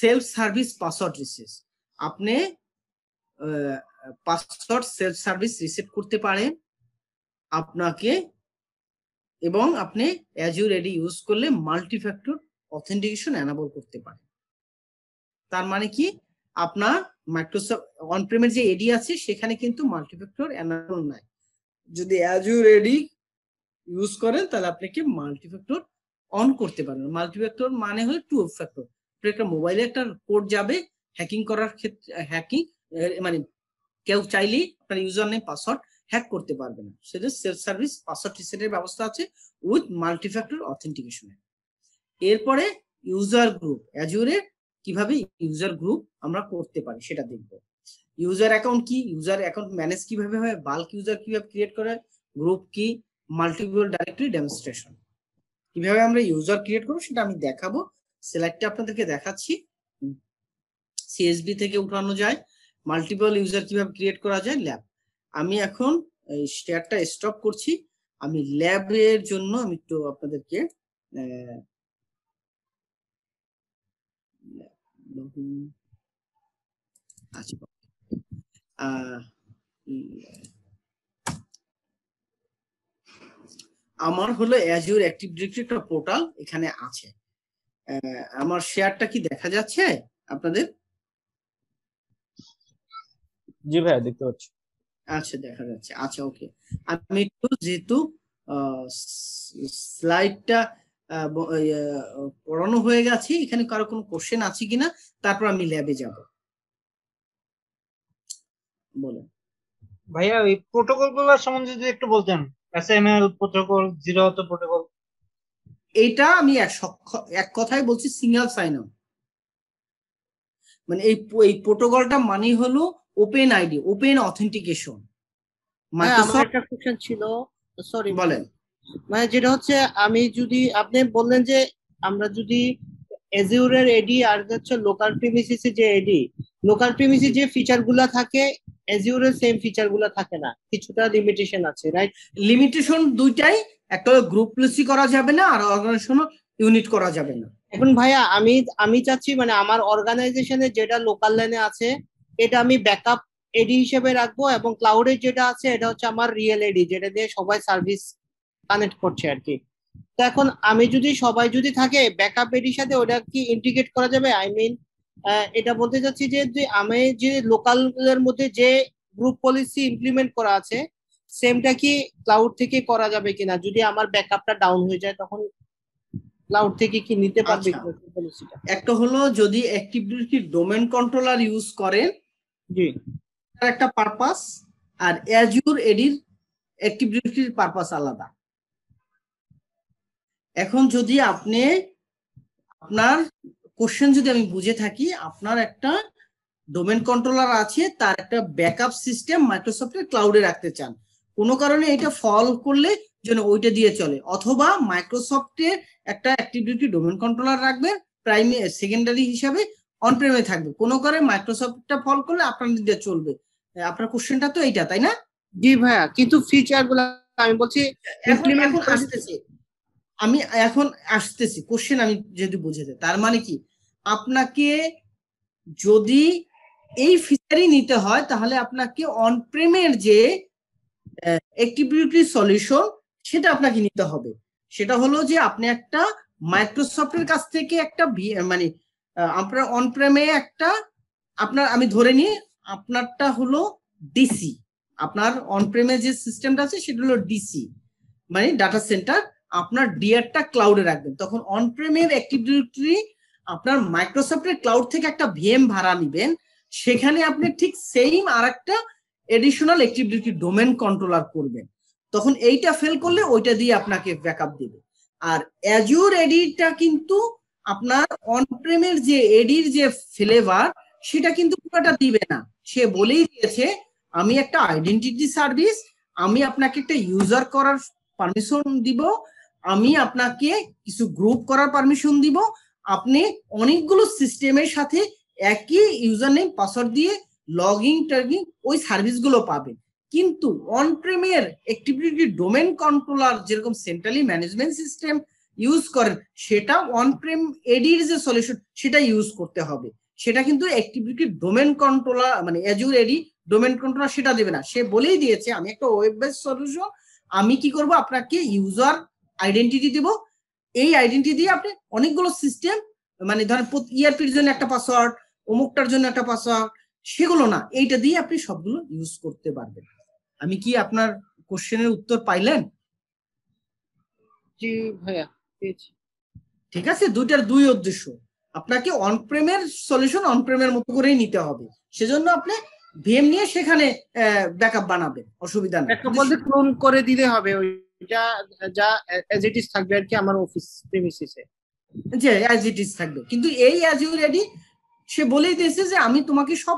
সেলফ সার্ভিস পাসওয়ার্ড রিসেট। আপনি পাসওয়ার্ড সেলফ সার্ভিস রিসেট করতে পারেন আপনাকে, এবং আপনি Azure AD ইউজ করলে মাল্টি ফ্যাক্টর অথেন্টিকেশন এনাবল করতে পারেন। তার মানে কি আপনার মাইক্রোসফট অন প্রিমের যে AD আছে সেখানে কিন্তু মাল্টি ফ্যাক্টর এনাবল নাই, যদি Azure AD ইউজ করেন তাহলে আপনি কি মাল্টি ফ্যাক্টর অন করতে পারবেন। মাল্টিফ্যাক্টর মানে হলো টু ফ্যাক্টর, একটা মোবাইলে একটা কোড যাবে হ্যাকিং করার ক্ষেত্রে, হ্যাকিং মানে কেউ চাইলেই আপনার ইউজার নেম পাসওয়ার্ড হ্যাক করতে পারবে না, সেজন্য সেলফ সার্ভিস পাসওয়ার্ড রিসেটের ব্যবস্থা আছে উইথ মাল্টিফ্যাক্টর অথেন্টিকেশনে। এরপরে ইউজার গ্রুপ, Azure কিভাবে ইউজার গ্রুপ আমরা করতে পারি সেটা দেখব। ইউজার অ্যাকাউন্ট কি, ইউজার অ্যাকাউন্ট ম্যানেজ কিভাবে হয়, বাল্ক ইউজার কিভাবে ক্রিয়েট করা হয়, গ্রুপ কি, মাল্টিপল ডাইরেক্টরি ডেমনস্ট্রেশন, কিভাবে আমরা ইউজার ক্রিয়েট করব সেটা আমি দেখাবো। সিলেক্টে আপনাদেরকে দেখাচ্ছি, সিএসবি থেকে উঠানো যায়, মাল্টিপল ইউজার কিভাবে ক্রিয়েট করা যায়, ল্যাব। আমি এখন এই শেয়ারটা স্টপ করছি, আমি ল্যাবের জন্য আমি একটু আপনাদেরকে আমার হলো Azure Active Directory একটা পোর্টাল এখানে আছে। আমার শেয়ারটা কি দেখা যাচ্ছে আপনাদের? জি ভাইয়া দেখতে পাচ্ছি। আচ্ছা দেখা যাচ্ছে, আচ্ছা ওকে। আমি একটু যেহেতু স্লাইডটা পড়ানো হয়ে গেছে, এখানে কারো কোনো কোশ্চেন আছে কিনা, তারপর আমি ল্যাবে যাব। বলেন ভাইয়া, এই প্রোটোকলগুলো সম্বন্ধে যদি একটু বলতেন। SML protocol, zero auth protocol, এটা আমি এক কথায় বলছি সিঙ্গেল সাইন অন, মানে এই প্রোটোকলটা মানে হলো ওপেন আইডি, ওপেন অথেন্টিকেশন। মানে আমার একটা কোশ্চেন ছিল, সরি বলেন, মানে যেটা হচ্ছে আমি যদি, আপনি বললেন যে আমরা যদি Azure এর AD আর হচ্ছে লোকাল প্রিমিসিস যে AD, লোকাল প্রিমিসিস যে ফিচারগুলো থাকে Azure এর সেম ফিচারগুলো থাকে না, কিছুটা লিমিটেশন আছে, রাইট? লিমিটেশন দুইটাই, একটা গ্রুপ লিস্ট করা যাবে না আর অর্গানাইজেশন ইউনিট করা যাবে না। এখন ভাইয়া আমি চাচ্ছি মানে আমার অর্গানাইজেশনে যেটা লোকাল লেনে আছে এটা আমি ব্যাকআপ AD হিসেবে রাখবো, এবং ক্লাউডে যেটা আছে এটা হচ্ছে আমার রিয়েল AD, যেটা দিয়ে সবাই সার্ভিস কানেক্ট করছে আর কি। তো এখন আমি যদি সবাই যদি থাকে ব্যাকআপ AD সাথে, ওটা কি ইন্টিগ্রেট করা যাবে? আই মিন এটা বলতে চাচ্ছি যে আমি যে লোকাল এর মধ্যে যে গ্রুপ পলিসি ইমপ্লিমেন্ট করা আছে সেমটা কি ক্লাউড থেকে করা যাবে কিনা, যদি আমার ব্যাকআপটা ডাউন হয়ে যায় তখন ক্লাউড থেকে কি নিতে পারবে পলিসিটা? একটা হলো যদি active directory domain controller use করেন, জি, তার একটা পারপাস, আর Azure AD এর অ্যাক্টিভ ডিরেক্টরির পারপাস আলাদা। এখন যদি আপনি আপনার কোশ্চেন যদি আমি বুঝে থাকি, আপনার একটা ডোমেন কন্ট্রোলার আছে, তার একটা ব্যাকআপ সিস্টেম মাইক্রোসফটের ক্লাউডে রাখতে চান, কোনো কারণে এটা ফল করলে যেন ওইটা দিয়ে চলে, অথবা মাইক্রোসফটের একটা অ্যাক্টিভ ডিরেক্টরি ডোমেন কন্ট্রোলার রাখবেন প্রাইমারি সেকেন্ডারি হিসাবে, অন প্রেমে থাকবে, কোনো কারণে মাইক্রোসফটটা ফল করলে আপনার দিয়ে চলবে। আপনার কোশ্চেনটা তো এইটা, তাই না? জি ভাইয়া, কিন্তু ফিচারগুলো আমি বলছি ইমপ্লিমেন্ট আসতেছে, আমি এখন আসতেছি কোশ্চেন আমি যদি বুঝে যাই। তার মানে কি আপনাকে যদি এই ফিচারই নিতে হয় তাহলে আপনাকে অন প্রেমের যে অ্যাক্টিভ ডিরেক্টরি সলিউশন সেটা আপনাকে নিতে হবে। সেটা হলো যে আপনি একটা মাইক্রোসফটের কাছ থেকে একটা মানে আপনার অন প্রেমে একটা আপনার, আমি ধরে নিই আপনারটা হলো ডিসি, আপনার অন প্রেমে যে সিস্টেমটা আছে সেটা হলো ডিসি মানে ডাটা সেন্টার, আপনার ডিআরটা ক্লাউডে রাখবেন, তখন অন প্রেমের অ্যাক্টিভ ডিরেক্টরি আপনার মাইক্রোসফটের ক্লাউড থেকে একটা ভিএম ভাড়া নেবেন, সেখানে আপনি ঠিক সেম আরেকটা এডিশনাল অ্যাক্টিভিটি ডোমেন কন্ট্রোলার করবেন, তখন এইটা ফেল করলে ওইটা দিয়ে আপনাকে ব্যাকআপ দিবে। আর অ্যাজুর এডিটা কিন্তু আপনার অন প্রেমের যে এডির যে ফ্লেভার সেটা কিন্তু পুরোটা দিবে না। সে বলেই দিয়েছে আমি একটা আইডেন্টিটি সার্ভিস, আমি আপনাকে একটা ইউজার করার পারমিশন দিব, আমি আপনাকে কিছু গ্রুপ করার পারমিশন দিব, আপনি অনেকগুলো সিস্টেমের সাথে একই ইউজার নেম পাসওয়ার্ড দিয়ে লগইন টগিং ওই সার্ভিসগুলো পাবেন। কিন্তু অন প্রেমের অ্যাক্টিভিটি ডোমেন কন্ট্রোলার যেরকম সেন্ট্রালি ম্যানেজমেন্ট সিস্টেম ইউজ করেন, সেটা অন প্রেম এডির যে সলিউশন সেটা ইউজ করতে হবে। সেটা কিন্তু অ্যাক্টিভিটি ডোমেন কন্ট্রোলার মানে অ্যাজুর এডি ডোমেন কন্ট্রোলার সেটা দেবে না। সে বলেই দিয়েছে আমি একটা ওয়েব বেস সলিউশন, আমি কি করব আপনাকে ইউজার আইডেন্টিটি দিব, এই আইডেন্টিটি দিয়ে আপনি অনেকগুলো সিস্টেম মানে ধরেন ইআরপির জন্য একটা পাসওয়ার্ড, অমুকটার জন্য একটা পাসওয়ার্ড, সেগুলো না, এইটা দিয়ে আপনি সবগুলো ইউজ করতে পারবেন। আমি কি আপনার কোশ্চেনের উত্তর পাইলেন? জি ভাইয়া পেয়েছি। ঠিক আছে, দুইটার দুই উদ্দেশ্য, আপনাকে অন প্রেমের সলিউশন অন প্রেমের মতো করেই নিতে হবে, সেজন্য আপনি ভিএম নিয়ে সেখানে ব্যাকআপ বানাবেন, অসুবিধা নেই। ব্যাকআপ বলতে ক্লোন করে দিতে হবে, ওইটা যা অ্যাজ ইট ইজ থাকবে আর কি আমার অফিস প্রিমিসেসে, যে অ্যাজ ইট ইজ থাকবে। কিন্তু এই অ্যাজুর এডি সে বলেই দিয়েছে যে আমি তোমাকে সব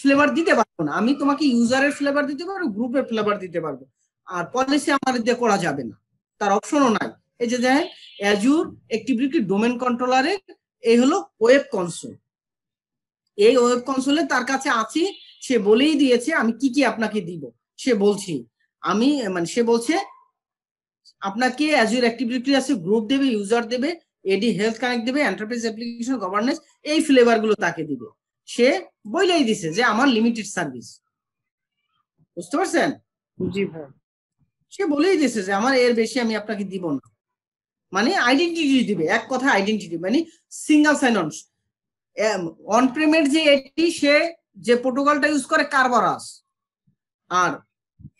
ফ্লেভার দিতে পারবো না, আমি তোমাকে ইউজারের ফ্লেভার দিতে পারবো, গ্রুপের ফ্লেভার দিতে পারবো, আর পলিসি আমার দিয়ে করা যাবে না, তার অপশনও নাই। এই যে দেখেন অ্যাজুর অ্যাক্টিভিটি ডোমেন কন্ট্রোলারের এই হলো ওয়েব কনসোল, এই ওয়েব কনসোলে তার কাছে আছে, সে বলেই দিয়েছে আমি কি কি আপনাকে দিব। সে বলছি আমি মানে সে বলছে আপনাকে অ্যাজুর অ্যাক্টিভিটি আছে, গ্রুপ দেবে, ইউজার দেবে, এডি হেলথ কানেক্ট দেবে, এন্টারপ্রাইজ অ্যাপ্লিকেশন গভর্নেন্স, এই ফ্লেভার গুলো তাকে দিবে। সে বলেই দিছে যে আমার লিমিটেড সার্ভিস, বুঝতে পারছেন? জি ভাই। সে বলেই দিছে যে আমার এর বেশি আমি আপনাকে দিব না, মানে আইডেন্টিটি দিবে, এক কথা আইডেন্টিটি মানে সিঙ্গেল সাইন অন। অন প্রেমের যে এডি সে যে প্রোটোকলটা ইউজ করে কারবারাস, আর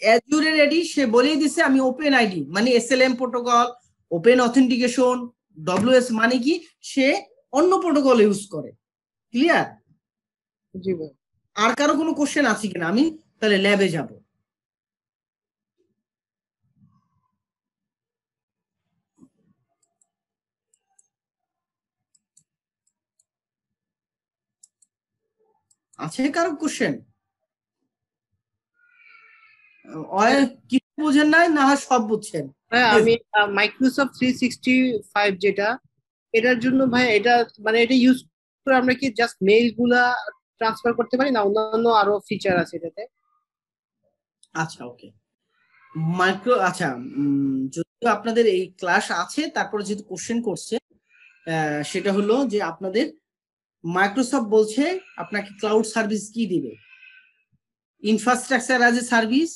অ্যাজুরের এডি সে বলেই দিছে আমি ওপেন আইডি মানে SLM protocol, open authentication, WS মানে কি সে অন্য প্রোটোকল ইউজ করে। ক্লিয়ার? জি ভাই। আর কারো কোনো কোশ্চেন আছে কিনা? আমি তাহলে ল্যাবে যাব। আছে কারো কোশ্চেন? কি বুঝেন নাই না সব বুঝছেন? আমি মাইক্রোসফট 365 যেটা, এটার জন্য ভাই এটা মানে এটা ইউজ করে আমরা কি জাস্ট মেইলগুলা ট্রান্সফার করতে পারি না অন্যান্য আরো ফিচার আছে এটাতে? আচ্ছা ওকে। মাইক্রো আচ্ছা, যদি আপনাদের এই ক্লাস আছে তারপর যেহেতু কোশ্চেন করছে সেটা হলো যে আপনাদের মাইক্রোসফট বলছে আপনাকে ক্লাউড সার্ভিস কি দিবে, infrastructure as a service,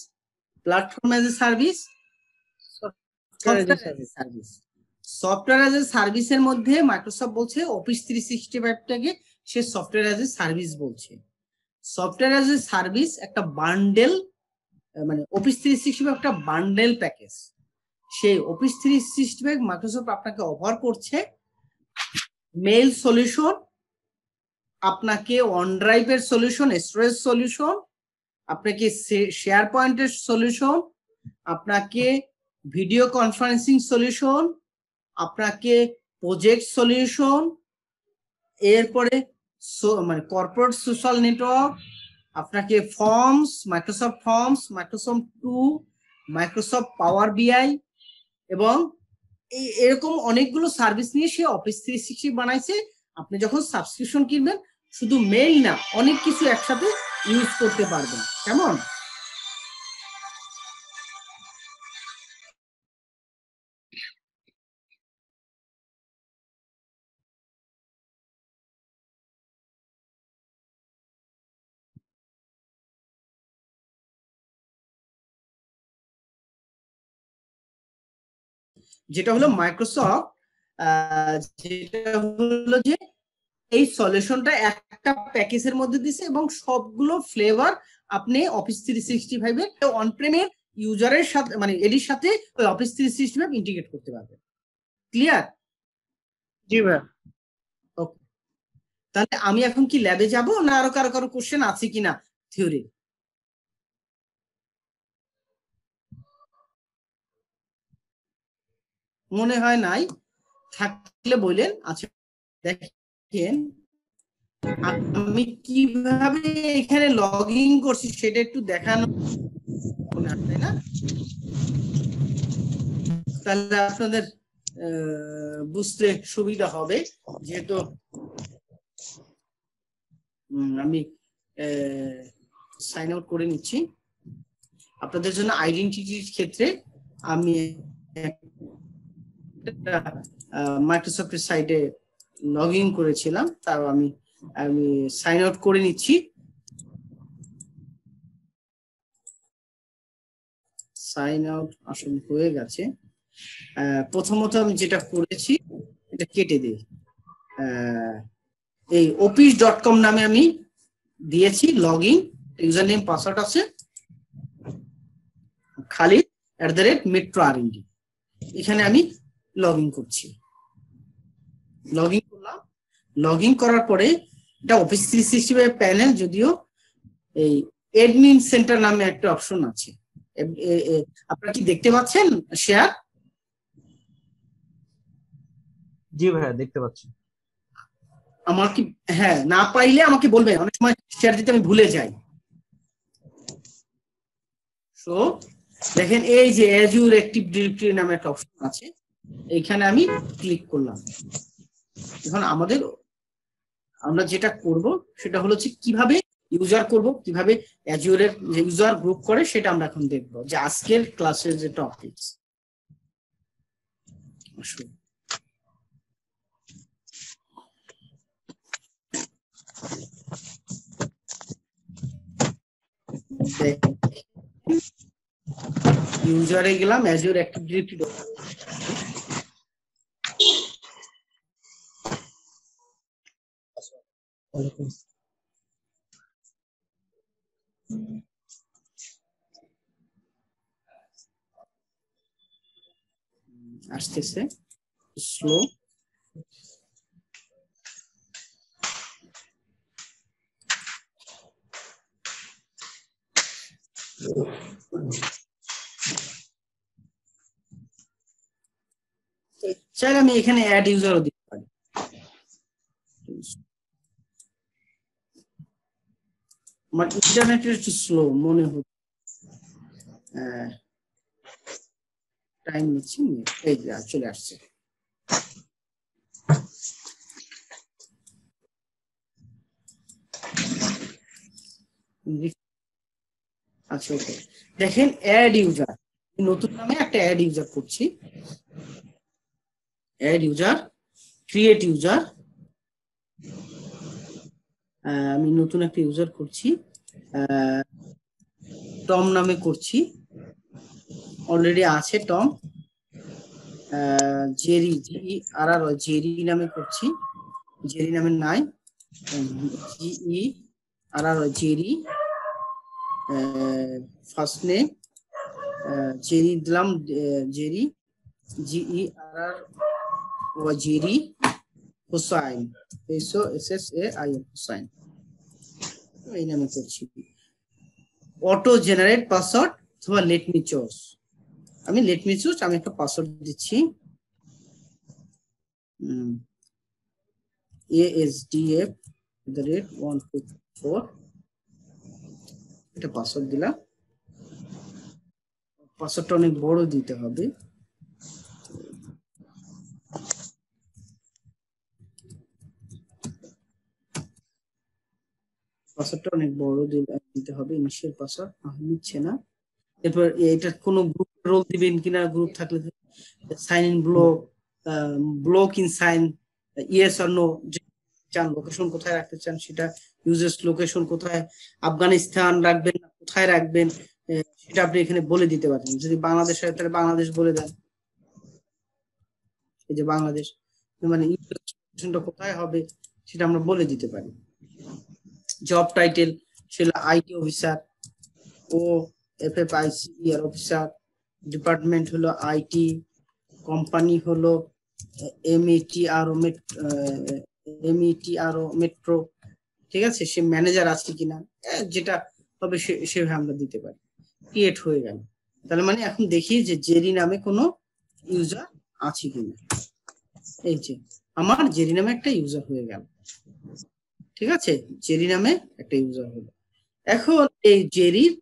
platform as a service, software as a সার্ভিসের মধ্যে মাইক্রোসফট বলছে অফিস 365টাকে সে সফটওয়্যার অ্যাজ এ সার্ভিস বলছে। সফটওয়্যার অ্যাজ এ সার্ভিস একটা বান্ডেল, মানে অফিস 365 একটা বান্ডেল প্যাকেজ। সেই অফিস 365 মাইক্রোসফট আপনাকে অফার করছে মেইল সলিউশন, আপনাকে OneDrive-এর সলিউশন, স্টোরেজ সলিউশন, আপনাকে শেয়ার পয়েন্টের সলিউশন, আপনাকে ভিডিও কনফারেন্সিং সলিউশন, আপনাকে প্রজেক্ট সলিউশন, এরপরে মানে কর্পোরেট সোশ্যাল নেটওয়ার্ক, আপনাকে ফর্মস, মাইক্রোসফট 2, মাইক্রোসফট পাওয়ার বিআই, এবং এরকম অনেকগুলো সার্ভিস নিয়ে সে অফিস 365 বানাইছে। আপনি যখন সাবস্ক্রিপশন কিনবেন শুধু মেইল না, অনেক কিছু একসাথে ইউজ করতে পারবেন। কেমন? যেটা হলো মাইক্রোসফট যেটা হলো যে এই সলিউশনটা একটা প্যাকেজের মধ্যে দিছে, এবং সবগুলো ফ্লেভার আপনি অফিস 365 এর অন প্রেমের ইউজারের সাথে মানে এডির সাথে ওই অফিস 365 ইন্টিগ্রেট করতে পারবেন। ক্লিয়ার? জি ভাই। ওকে, তাহলে আমি এখন কি ল্যাবে যাব না আরো কারো কারো কোশ্চেন আছে কিনা থিওরি? মনে হয় নাই, থাকলে বলেন। আচ্ছা দেখেন আমি কিভাবে এখানে লগইন করছি সেটা একটু দেখানো, তাই না? তাহলে আপনাদের বুঝতে সুবিধা হবে, যেহেতু আমি সাইন আউট করে নিচ্ছি আপনাদের জন্য। আইডেন্টিটির ক্ষেত্রে আমি মাইক্রোসফটের সাইটে লগ ইন করেছিলাম, তাও আমি আমি সাইন আউট করে নিচ্ছি। সাইন আউট আসলে হয়ে গেছে। প্রথমত আমি যেটা করেছি এটা কেটে দিই। এই office.com নামে আমি দিয়েছি log in, user name password আছে খালিদ @metro.rnd, এখানে আমি লগ ইন করছি। লগ ইন করলাম, লগ ইন করার পরে এটা অফিস 365 প্যানেল, যদিও এই অ্যাডমিন সেন্টার নামে একটা অপশন আছে। আপনারা কি দেখতে পাচ্ছেন শেয়ার? জি ভাইয়া দেখতে পাচ্ছি। আমার কি হ্যাঁ না পাইলে আমাকে বলবেন, অনেক সময় শেয়ার দিতে আমি ভুলে যাই। সো দেখেন এই যে Azure Active Directory নামে একটা অপশন আছে, এইখানে আমি ক্লিক করলাম। এখন আমাদের আমরা যেটা করব সেটা হলো যে কিভাবে ইউজার করব, কিভাবে Azure এর যে ইউজার গ্রুপ করে সেটা আমরা এখন দেখব, যে আজকের ক্লাসের যে টপিক। ইউজারে গেলাম, Azure Active Directory, আসতেছে স্লো। চাইলে আমি এখানে অ্যাড ইউজারও দিতে পারি। আমার ইন্টারনেট একটু স্লো মনে হচ্ছে, টাইম নিচ্ছি। এই যে চলে আসছে। আচ্ছা ওকে, দেখেন অ্যাড ইউজার, নতুন নামে একটা অ্যাড ইউজার করছি। অ্যাড ইউজার, ক্রিয়েট ইউজার, আমি নতুন একটা ইউজার করছি, টম নামে করছি। অলরেডি আছে টম। জেরি, আর জেরি নামে করছি, জেরি নামে নাই, জিই আর জেরি। ফার্স্ট নেম জেরি দিলাম, জেরি জিই আর জেরি হোসাইন, হোসাইন এই নামে করছি। অটো জেনারেট পাসওয়ার্ড অথবা লেটমি চুজ, আমি লেটমি চুজ, আমি একটা পাসওয়ার্ড দিচ্ছি asdf@124, এটা পাসওয়ার্ড দিলাম। পাসওয়ার্ডটা অনেক বড় দিতে হবে, পাসওয়ার্ডটা অনেক বড় দিতে হবে। ইনিশিয়াল পাসওয়ার্ড আমি নিচ্ছে না। এরপর এটা কোন গ্রুপ রোল দিবেন কিনা, গ্রুপ থাকলে sign in, block, block in sign, yes or no চান, লোকেশন কোথায় রাখতে চান সেটা, ইউজার্স লোকেশন কোথায়, আফগানিস্তান রাখবেন না কোথায় রাখবেন সেটা আপনি এখানে বলে দিতে পারেন। যদি বাংলাদেশ হয় তাহলে বাংলাদেশ বলে দেন, এই যে বাংলাদেশ, মানে ইউজার্স লোকেশনটা কোথায় হবে সেটা আমরা বলে দিতে পারি। জব টাইটেল সেটা IT officer, O FFICER officer, department হলো আইটি, কোম্পানি হলো METR मेट्रो ठीक है से मैनेजर आछे किना जेटा तबे सेভাবে আমরা দিতে পারি ক্রিয়েট হয়ে গেল তাহলে মানে এখন দেখি যে জেরি নামে কোনো ইউজার আছে কিনা এই যে আমার জেরি নামে একটা ইউজার হয়ে গেল ঠিক আছে জেরি নামে একটা ইউজার হলো এখন এই জেরির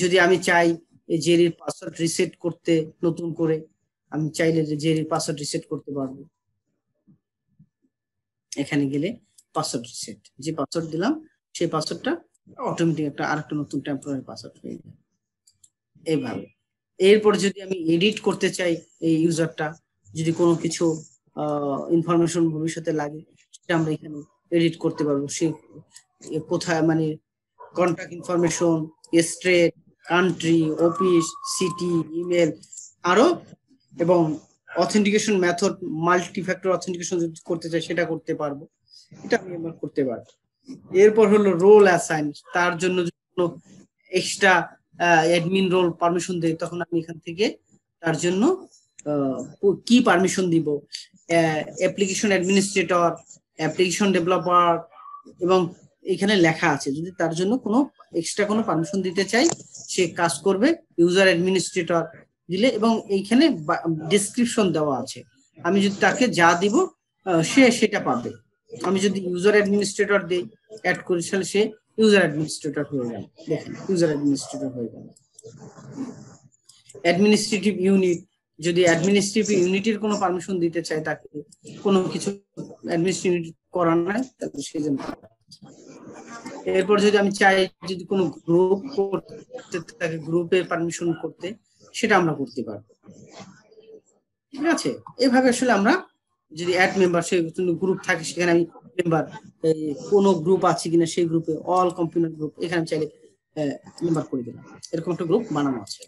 যদি আমি চাই এই জেরির পাসওয়ার্ড রিসেট করতে নতুন করে আমি চাইলে যে জেরির পাসওয়ার্ড রিসেট করতে পারবো এখানে গেলে পাসওয়ার্ড রিসেট যে পাসওয়ার্ড দিলাম সেই পাসওয়ার্ডটা অটোমেটিক একটা আরেকটা নতুন টেম্পোরারি পাসওয়ার্ড হয়ে যায় এইভাবে এরপর যদি আমি এডিট করতে চাই এই ইউজারটা যদি কোনো কিছু ইনফরমেশন ভবিষ্যতে লাগে সেটা আমরা এখানে এডিট করতে পারবো সেই কোথায় মানে contact information state country office city email আরো এবং authentication method multi factor authentication যদি করতে চাই সেটা করতে পারবো এটা আমি এবার করতে পারবো এরপর হলো রোল অ্যাসাইন তার জন্য এক্সট্রা অ্যাডমিন রোল পারমিশন দেই তখন আমি এখান থেকে তার জন্য কি পারমিশন দিব অ্যাপ্লিকেশন অ্যাডমিনিস্ট্রেটর অ্যাপ্লিকেশন ডেভেলপার এবং এখানে লেখা আছে যদি তার জন্য কোনো এক্সট্রা কোনো পারমিশন দিতে চাই সে কাজ করবে ইউজার অ্যাডমিনিস্ট্রেটর দিলে এবং এইখানে ডেসক্রিপশন দেওয়া আছে আমি যদি তাকে যা দিব সে সেটা পাবে আমি যদি ইউজার অ্যাডমিনিস্ট্রেটর দেই অ্যাড করি তাহলে সে ইউজার অ্যাডমিনিস্ট্রেটর হয়ে গেল দেখেন ইউজার অ্যাডমিনিস্ট্রেটর হয়ে গেল অ্যাডমিনিস্ট্রেটিভ ইউনিট যদি অ্যাডমিনিস্ট্রেটিভ ইউনিটের কোনো পারমিশন দিতে চাই তাকে কোনো কিছু অ্যাডমিনিস্ট্রেটিভ করার নাই তাহলে সে যেন এরপর যদি আমি চাই যদি কোনো গ্রুপ করতে তাকে গ্রুপে পারমিশন করতে সেটা আমরা করতে পারবো ঠিক আছে এইভাবে আসলে আমরা যদি অ্যাড মেম্বার সেই গ্রুপ থাকে সেখানে আমি মেম্বার কোন গ্রুপ আছে কিনা সেই গ্রুপে অল কম্পিউটার গ্রুপ এখানে চাইলে মেম্বার করে দিলাম এরকম একটা গ্রুপ বানানো আছে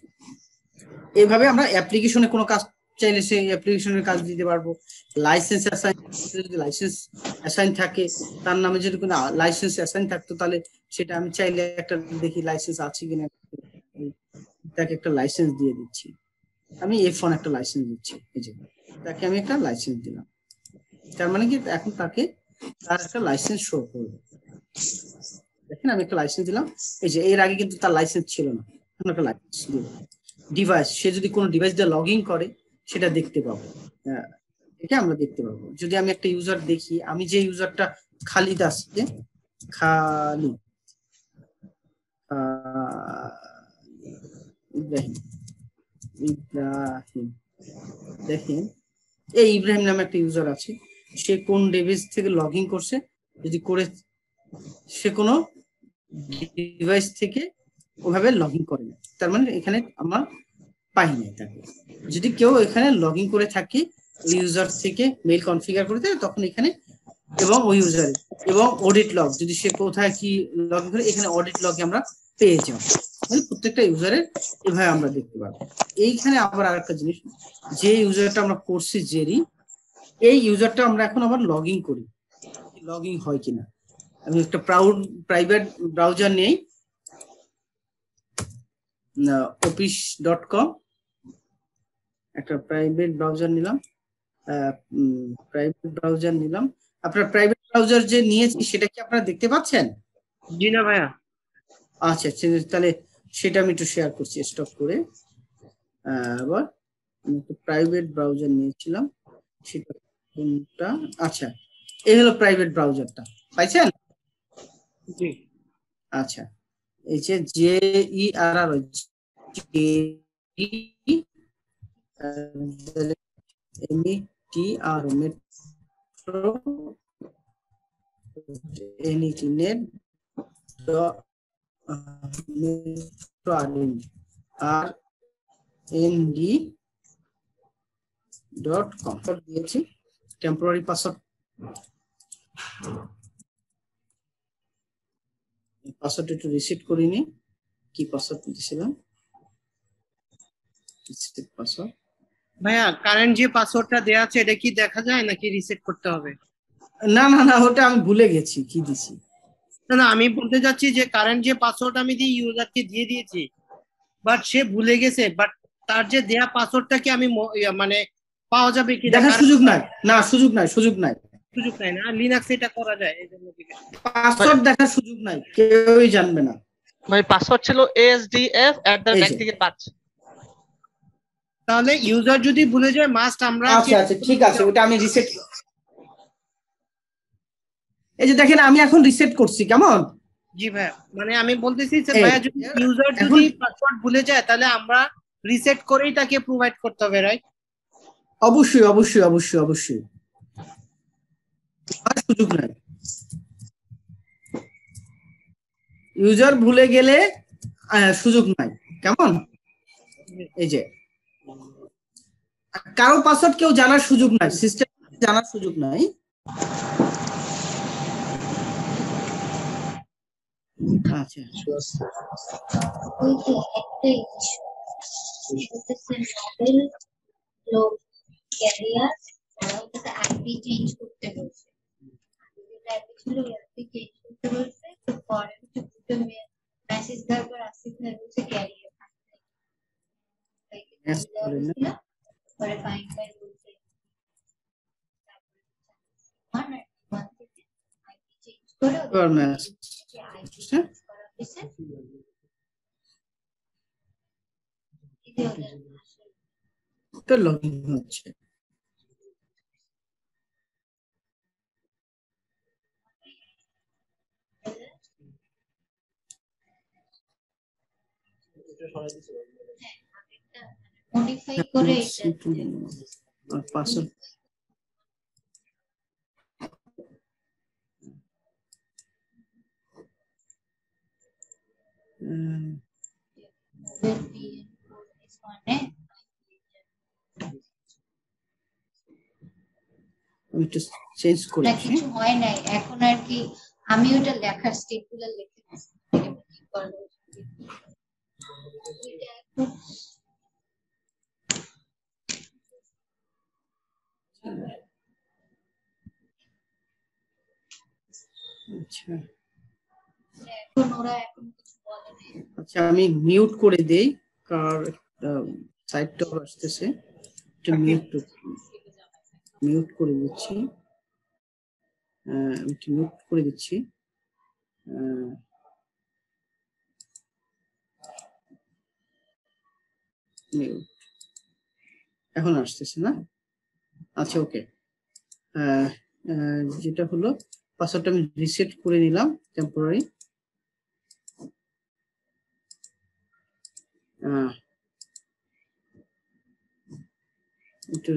এইভাবে আমরা অ্যাপ্লিকেশনে কোনো কাজ চাইলে সেই অ্যাপ্লিকেশনের কাজ দিতে পারবো লাইসেন্স অ্যাসাইন যদি লাইসেন্স অ্যাসাইন থাকে তার নামে যদি কোনো লাইসেন্স অ্যাসাইন থাকতো তাহলে সেটা আমি চাইলে একটা দেখি লাইসেন্স আছে কিনা তাকে একটা লাইসেন্স দিয়ে দিচ্ছি আমি F1 একটা লাইসেন্স দিচ্ছি এই যে তাকে আমি একটা লাইসেন্স দিলাম তার মানে কি এখন তাকে তার একটা লাইসেন্স শো করবে দেখেন আমি একটা লাইসেন্স দিলাম এই যে এর আগে কিন্তু তার লাইসেন্স ছিল না এখন একটা লাইসেন্স দিলাম ডিভাইস সে যদি কোনো ডিভাইস দিয়ে লগইন করে সেটা দেখতে পাবো এটা আমরা দেখতে পাবো যদি আমি একটা ইউজার দেখি আমি যে ইউজারটা খালিদ আসছে খালিদ ইব্রাহিম ইব্রাহিম দেখেন এই ইব্রাহিম নামে একটা ইউজার আছে সে কোন ডিভাইস থেকে লগইন করছে যদি করে সে কোন ডিভাইস থেকে ওভাবে লগইন করে না তার মানে এখানে আমরা পাই না তাকে যদি কেউ এখানে লগইন করে থাকে ইউজার থেকে মেইল কনফিগার করে দেয় তখন এখানে এবং ওই ইউজার এবং অডিট লগ যদি সে কোথায় কি লগইন করে এখানে অডিট লগে আমরা পেয়ে যাব মানে প্রত্যেকটা ইউজারের এভাবে আমরা দেখতে পাবো এইখানে আবার আরেকটা জিনিস যে ইউজারটা আমরা করছি জেরি এই ইউজারটা আমরা এখন আবার লগইন করি লগইন হয় কিনা আমি একটা প্রাইভেট ব্রাউজার নেই office.com একটা প্রাইভেট ব্রাউজার নিলাম আপনারা প্রাইভেট ব্রাউজার যে নিয়েছি সেটা কি আপনারা দেখতে পাচ্ছেন জি না ভাইয়া আচ্ছা তাহলে সেটা আমি একটু শেয়ার করছি স্টপ করে আবার আমি একটা প্রাইভেট ব্রাউজার নিয়েছিলাম সেটা কোনটা আচ্ছা এই হলো প্রাইভেট ব্রাউজারটা পাইছেন জি আচ্ছা এই যে J E R R M E T R O metro N E T net rnd.com দিয়েছি টেম্পোরারি পাসওয়ার্ড পাসওয়ার্ড একটু রিসেট করিনি কি পাসওয়ার্ড দিয়েছিলাম রিসেট পাসওয়ার্ড ভাইয়া কারেন্ট যে পাসওয়ার্ডটা দেয়া আছে এটা কি দেখা যায় নাকি রিসেট করতে হবে না না না ওটা আমি ভুলে গেছি কি দিছি না আমি বলতে যাচ্ছি যে কারেন্ট যে পাসওয়ার্ড আমি যে ইউজারকে দিয়ে দিয়েছি বাট সে ভুলে গেছে বাট তার যে দেয়া পাসওয়ার্ডটা কি আমি মানে পাওয়া যাবে কি দেখার সুযোগ নাই না সুযোগ নাই সুযোগ নাই না লিনাক্সে এটা করা যায় এইজন্য কি পাসওয়ার্ড দেখার সুযোগ নাই কেউই জানবে না ভাই পাসওয়ার্ড ছিল asdf@backticket5 তাহলে ইউজার যদি ভুলে যায় মাস্ট আমরা আচ্ছা আচ্ছা ঠিক আছে ওটা আমি রিসেট এই যে দেখেন আমি এখন রিসেট করছি কেমন জি ভাই মানে আমি বলতেছি স্যার ভাই যদি ইউজার যদি পাসওয়ার্ড ভুলে যায় তাহলে আমরা রিসেট করেই তাকে প্রোভাইড করতে হবে রাইট অবশ্যই অবশ্যই অবশ্যই অবশ্যই আর সুযোগ নাই ইউজার ভুলে গেলে সুযোগ নাই কেমন এই যে কারো পাসওয়ার্ড কেউ জানার সুযোগ নাই সিস্টেম জানার সুযোগ নাই আচ্ছা तो लॉगिन अच्छे मॉडिफाई करे और पासवर्ड আমি একটু চেঞ্জ করি কিছু হয় নাই এখন আর কি আমি ওটা লেখার স্টেপগুলো লিখে দিছি আচ্ছা এখন ওরা এখন কিছু বলে না আচ্ছা আমি মিউট করে দেই কার সাইড টপ আসছে একটু মিউট করে দিচ্ছি আমি একটু মিউট করে দিচ্ছি মিউট এখন আসছে না আচ্ছা ওকে যেটা হলো পাসওয়ার্ডটা আমি রিসেট করে নিলাম টেম্পোরারি একটু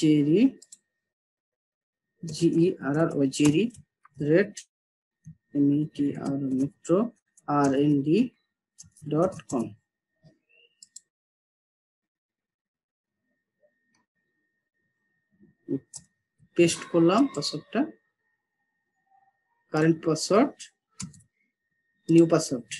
जेरी GERR और जेरी रेट METR मेट्रो RND.com पेस्ट कर लाम password current password new password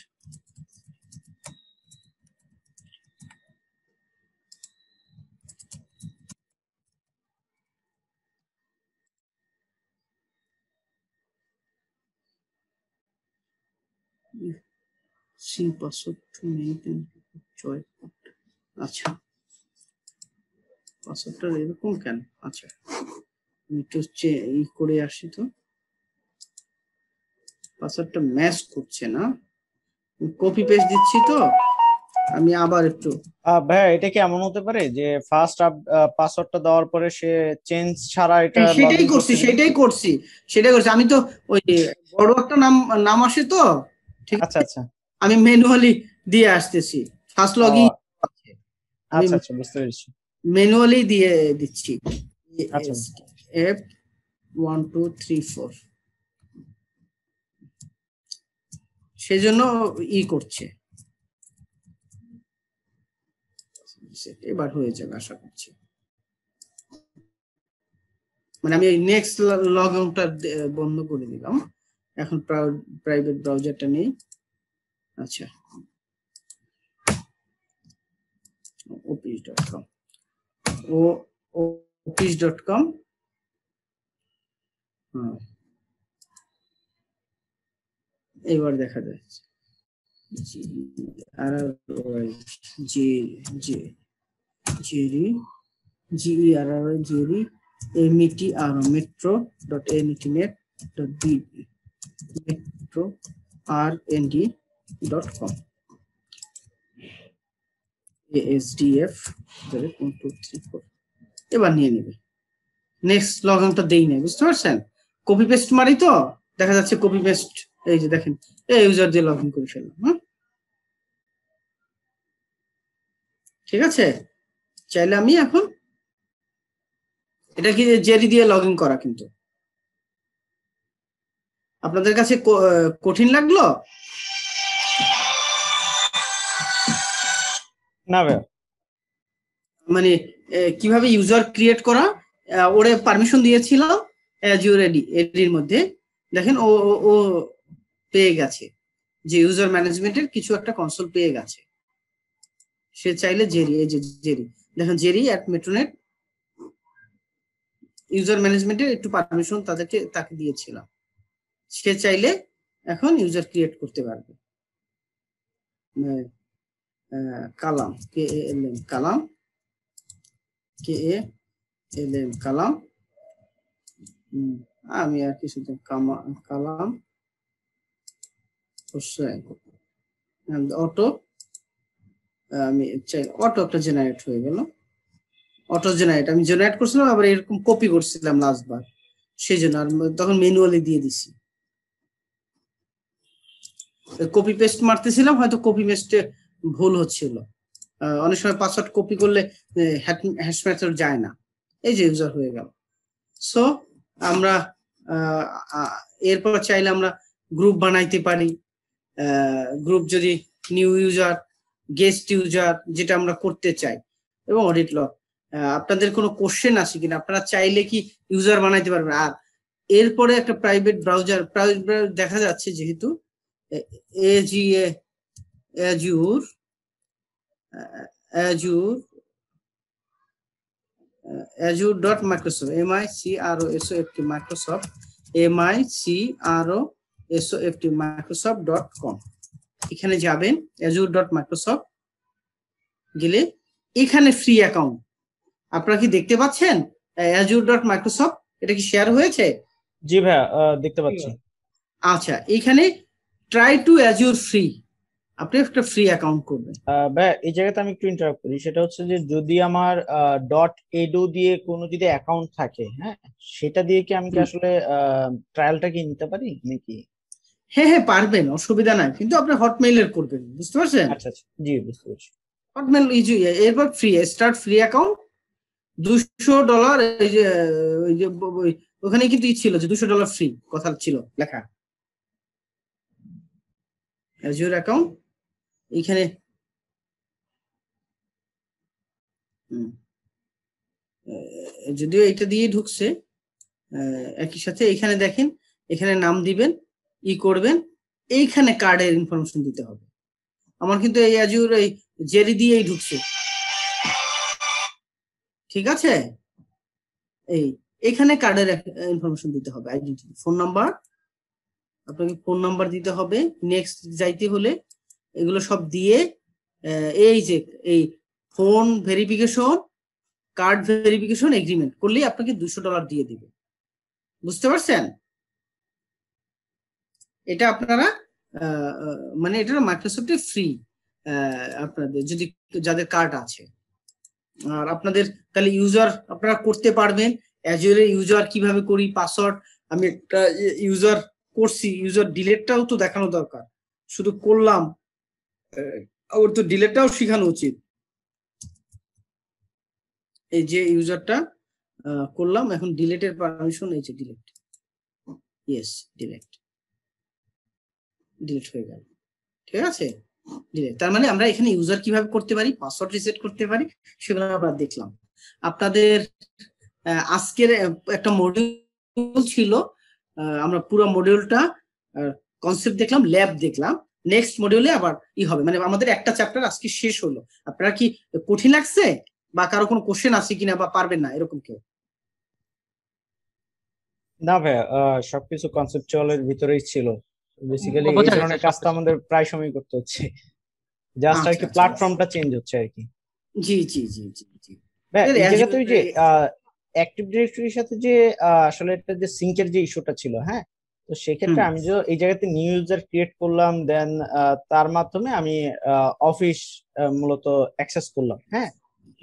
password to maintain choice अच्छा পাসওয়ার্ডটা এরকম কেন আচ্ছা আমি একটু চেক করে আসি তো পাসওয়ার্ডটা ম্যাচ করছে না কপি পেস্ট দিচ্ছি তো আমি আবার একটু ভাই এটা কি এমন হতে পারে যে ফার্স্ট পাসওয়ার্ডটা দেওয়ার পরে সে চেঞ্জ ছাড়া এটা সেটাই করছি আমি তো ওই বড় একটা নাম আসে তো ঠিক আচ্ছা আচ্ছা আমি ম্যানুয়ালি দিয়ে আসতেছি ফার্স্ট লগইন আছে আচ্ছা আচ্ছা বুঝতে পেরেছি ম্যানুয়ালি দিয়ে দিচ্ছি আচ্ছা এফ 1 2 3 4 সেজন্য ই করছে সেট এবার হয়ে যাবে আশা করছি মানে আমি নেক্সট লগআউটটা বন্ধ করে দিলাম এখন প্রাইভেট ব্রাউজারটা নেই अच्छा office.com এবার দেখা যাচ্ছে জি আর জি জি জেরি জি আর জেরি এমটি আর metro.net.be metro.rnd.com asdf 0.234 এবার নিয়ে নেবে নেক্সট লগইন তো দেই না বুঝতে পারছেন কপি পেস্ট মারি তো দেখা যাচ্ছে কপি পেস্ট এই যে দেখেন এই ইউজার দিয়ে লগইন করে ফেললাম হ্যাঁ ঠিক আছে চাইলে আমি এখন এটা কি জেরি দিয়ে লগইন করা কিন্তু আপনাদের কাছে কঠিন লাগলো না ভাই মানে কিভাবে ইউজার ক্রিয়েট করা ওরে পারমিশন দিয়েছিল Azure AD এর মধ্যে দেখেন ও ও পেয়ে গেছে যে ইউজার ম্যানেজমেন্টের কিছু একটা কনসোল পেয়ে গেছে সে চাইলে জেরি এই যে জেরি দেখেন জেরি @metronet ইউজার ম্যানেজমেন্টের একটু পারমিশন তাদেরকে তাকে দিয়েছিল সে চাইলে এখন ইউজার ক্রিয়েট করতে পারবে কালাম KALM কালাম KALM কালাম আমি আর কিছু তো কালাম হোসেন এন্ড অটো আমি চাই অটোটা জেনারেট হয়ে গেল অটো জেনারেট আমি জেনারেট করছিলাম আবার এরকম কপি করছিলাম লাস্ট বার সেজন্য আর তখন ম্যানুয়ালি দিয়ে দিছি কপি পেস্ট মারতেছিলাম হয়তো কপি পেস্টে ভুল হচ্ছিল অনেক সময় পাসওয়ার্ড কপি করলে হ্যাশ মেথড যায় না এই যে ইউজার হয়ে গেল সো আমরা এরপর চাইলে আমরা গ্রুপ বানাইতে পারি গ্রুপ যদি নিউ ইউজার গেস্ট ইউজার যেটা আমরা করতে চাই এবং অডিট লগ আপনাদের কোনো কোশ্চেন আছে কিনা আপনারা চাইলে কি ইউজার বানাইতে পারবেন আর এরপরে একটা প্রাইভেট ব্রাউজার দেখা যাচ্ছে যেহেতু Azure.Microsoft microsoft.com এখানে যাবেন Azure.Microsoft গেলে এখানে ফ্রি অ্যাকাউন্ট আপনারা কি দেখতে পাচ্ছেন Azure.Microsoft এটা কি শেয়ার হয়েছে জি ভাই দেখতে পাচ্ছেন আচ্ছা এখানে ট্রাই টু Azure ফ্রি আপনি একটা ফ্রি অ্যাকাউন্ট করবেন ভাই এই জায়গাতে আমি একটু ইন্টারাপ্ট করি সেটা হচ্ছে যে যদি আমার .edu দিয়ে কোনো যদি অ্যাকাউন্ট থাকে হ্যাঁ সেটা দিয়ে কি আমি কি আসলে ট্রায়ালটা কি নিতে পারি নাকি হ্যাঁ হ্যাঁ পারবেন অসুবিধা নাই কিন্তু আপনি হটমেইলের করবেন বুঝতে পারছেন আচ্ছা আচ্ছা জি বুঝতে পারছি হটমেইল ইজি এরপর ফ্রি স্টার্ট ফ্রি অ্যাকাউন্ট $200 এই যে ওখানে কিন্তু ছিল যে $200 ফ্রি কথা ছিল লেখা Azure account এখানে যদিও এটা দিয়ে ঢুকছে একই সাথে এখানে দেখেন এখানে নাম দিবেন ই করবেন এইখানে কার্ডের ইনফরমেশন দিতে হবে আমার কিন্তু এই Azure এই জেরি দিয়েই ঢুকছে ঠিক আছে এই এখানে কার্ডের ইনফরমেশন দিতে হবে আইডেন্টি ফোন নাম্বার আপনাকে ফোন নাম্বার দিতে হবে নেক্সট যাইতে হলে এগুলো সব দিয়ে এই যে এই phone verification card verification agreement করলে আপনাকে $200 দিয়ে দিবে বুঝতে পারছেন এটা আপনারা মানে এটা মাইক্রোসফটে ফ্রি আপনাদের যদি যাদের কার্ড আছে আর আপনাদের তাহলে ইউজার আপনারা করতে পারবেন Azure ইউজার কিভাবে করি পাসওয়ার্ড আমি একটা ইউজার করছি ইউজার ডিলেটটাও তো দেখানো দরকার শুধু করলাম আর তো ডিলেটটাও শেখানো উচিত এই যে ইউজারটা করলাম এখন ডিলেটের পারমিশন এই যে ডিলেট यस ডিলেট ডিলেট হয়ে গেল ঠিক আছে ডিলেট তার মানে আমরা এখানে ইউজার কিভাবে করতে পারি পাসওয়ার্ড রিসেট করতে পারি সেগুলো আমরা দেখলাম আপনাদের আজকের একটা মডিউল ছিল আমরা পুরো মডিউলটা কনসেপ্ট দেখলাম ল্যাব দেখলাম নেক্সট মডিউলে আবার ই হবে মানে আমাদের একটা চ্যাপ্টার আজকে শেষ হলো আপনারা কি কঠিন লাগছে বা কারো কোনো কোশ্চেন আছে কিনা বা পারবেন না এরকম কেউ না ভাই সবকিছু কনসেপচুয়ালের ভিতরেই ছিল বেসিক্যালি এই ধরনের কাজটা আমাদের প্রায় সময় করতে হচ্ছে জাস্ট আর কি প্ল্যাটফর্মটা চেঞ্জ হচ্ছে আর কি জি জি জি জি এই জায়গা তুই যে অ্যাক্টিভ ডিরেক্টরির সাথে যে আসলে একটা যে সিঙ্কের যে ইস্যুটা ছিল হ্যাঁ তো সেই ক্ষেত্রে আমি যে এই জায়গাতে নিউ ইউজার ক্রিয়েট করলাম দেন তার মাধ্যমে আমি অফিস মূলত অ্যাক্সেস করলাম হ্যাঁ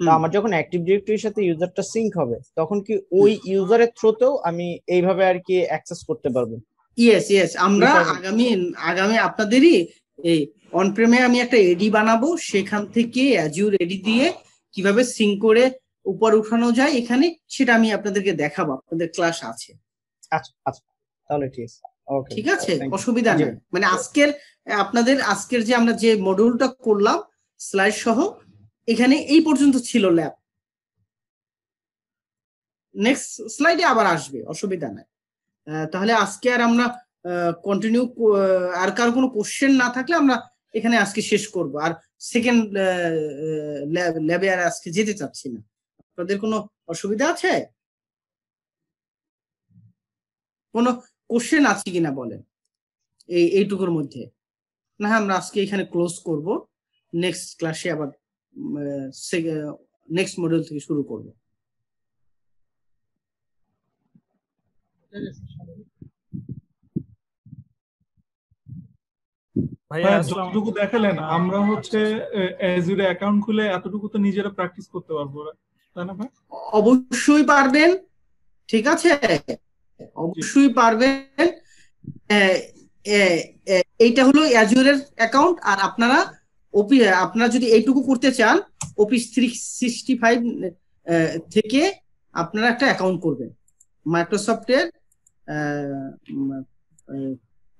তো আমার যখন অ্যাক্টিভ ডিরেক্টরির সাথে ইউজারটা সিঙ্ক হবে তখন কি ওই ইউজারের থ্রুতেও আমি এইভাবে আর কি অ্যাক্সেস করতে পারবো ইয়েস ইয়েস আমরা আগামী আপনাদেরই এই অন প্রেমে আমি একটা এডি বানাবো সেখান থেকে অ্যাজুর এডি দিয়ে কিভাবে সিঙ্ক করে উপর উঠানো যায় এখানে সেটা আমি আপনাদেরকে দেখাবো আপনাদের ক্লাস আছে আচ্ছা আচ্ছা তাহলে ঠিক আছে ওকে ঠিক আছে অসুবিধা নেই মানে আজকের আপনাদের আজকের যে আমরা যে মডিউলটা করলাম স্লাইড সহ এখানে এই পর্যন্ত ছিল ল্যাব নেক্সট স্লাইডে আবার আসবে অসুবিধা নাই তাহলে আজকে আর আমরা কন্টিনিউ আর কারো কোনো কোশ্চেন না থাকলে আমরা এখানে আজকে শেষ করব আর সেকেন্ড ল্যাবে আর আজকে যেতে চাচ্ছি না আপনাদের কোনো অসুবিধা আছে কোনো কোশ্চেন আছে কিনা বলেন এইটুকুর মধ্যে না আমরা আজকে এখানে ক্লোজ করব নেক্সট ক্লাসে আবার নেক্সট মডিউল থেকে শুরু করব ভাইয়া যতটুকু দেখালেন আমরা হচ্ছে অ্যাজুরে অ্যাকাউন্ট খুলে এতটুকু তো নিজেরা প্র্যাকটিস করতে পারবো তাই না ভাই অবশ্যই পারবেন ঠিক আছে অবশ্যই পারবেন এইটা হলো অ্যাজুরের অ্যাকাউন্ট আর আপনারা আপনারা যদি এইটুকু করতে চান অফিস 365 থেকে আপনারা একটা অ্যাকাউন্ট করবেন মাইক্রোসফটের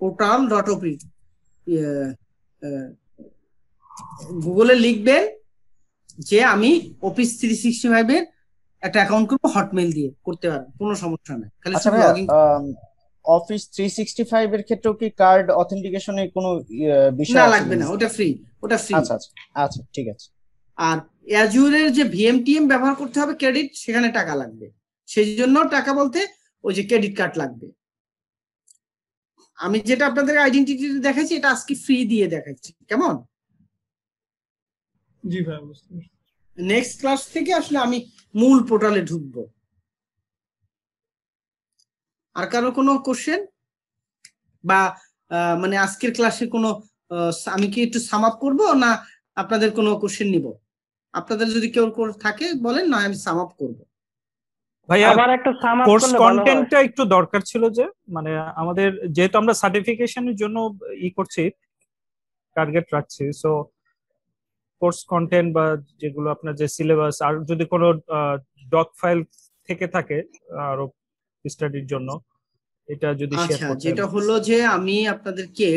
portal.office গুগলে লিখবেন যে আমি অফিস 365 এর একটা অ্যাকাউন্ট করব হটমেল দিয়ে করতে পারবেন কোনো সমস্যা নাই খালি লগইন অফিস 365 এর ক্ষেত্রে কি কার্ড অথেন্টিকেশনে কোনো বিষয় না লাগবে না ওটা ফ্রি আচ্ছা আচ্ছা আচ্ছা ঠিক আছে আর Azure এর যে VMTM ব্যবহার করতে হবে ক্রেডিট সেখানে টাকা লাগবে সেই জন্য টাকা বলতে ওই যে ক্রেডিট কার্ড লাগবে আমি যেটা আপনাদের আইডেন্টিটি দেখাচ্ছি এটা আজকে ফ্রি দিয়ে দেখাচ্ছি কেমন জি ভাই নেক্সট ক্লাস থেকে আসলে আমি মূল পোর্টালে ঢুকবো আর কারো কোনো কোশ্চেন বা মানে আজকের ক্লাসে কোনো আমি কি একটু সাম আপ করব না আপনাদের কোনো কোশ্চেন নিব আপনাদের যদি কেউ থাকে বলেন না আমি সাম আপ করব ভাই আমার একটা সাম আপ কোর্স কন্টেন্টটা একটু দরকার ছিল যে মানে আমাদের যেহেতু আমরা সার্টিফিকেশনের জন্য ই করছি টার্গেট রাখছি সো কোর্স কন্টেন্ট বা যেগুলো আপনার যে সিলেবাস আর যদি কোনো ডক ফাইল থেকে থাকে আর স্টাডির জন্য এটা যদি শেয়ার করতে যেটা হলো যে আমি আপনাদেরকে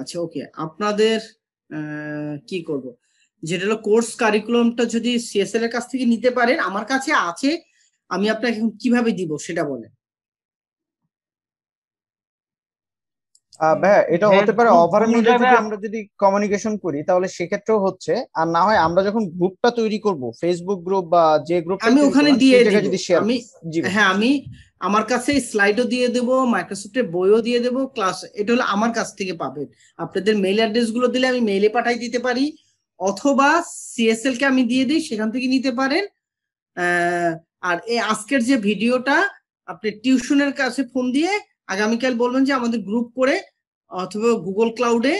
আচ্ছা ওকে আপনাদের কি করব যেটা হলো কোর্স কারিকুলামটা যদি সিএসএল এর কাছ থেকে নিতে পারেন আমার কাছে আছে আমি আপনাকে এখন কিভাবে দিব সেটা বলেন ভাই এটা হতে পারে ওভার মিডিয়া যদি আমরা যদি কমিউনিকেশন করি তাহলে সেক্ষেত্রেও হচ্ছে আর না হয় আমরা যখন গ্রুপটা তৈরি করব ফেসবুক গ্রুপ বা যে গ্রুপ আমি ওখানে দিয়ে যদি শেয়ার আমি হ্যাঁ আমি আমার কাছে স্লাইডও দিয়ে দেব মাইক্রোসফটের বইও দিয়ে দেব ক্লাস এটা হলো আমার কাছ থেকে পাবেন আপনাদের মেইল অ্যাড্রেস গুলো দিলে আমি মেইলে পাঠাই দিতে পারি অথবা সিএসএল কে আমি দিয়ে দিই সেখান থেকে নিতে পারেন আর এই আজকের যে ভিডিওটা আপনি টিউশনের কাছে ফোন দিয়ে আগামীকাল বলবেন যে আমাদের গ্রুপ করে অথবা গুগল ক্লাউডে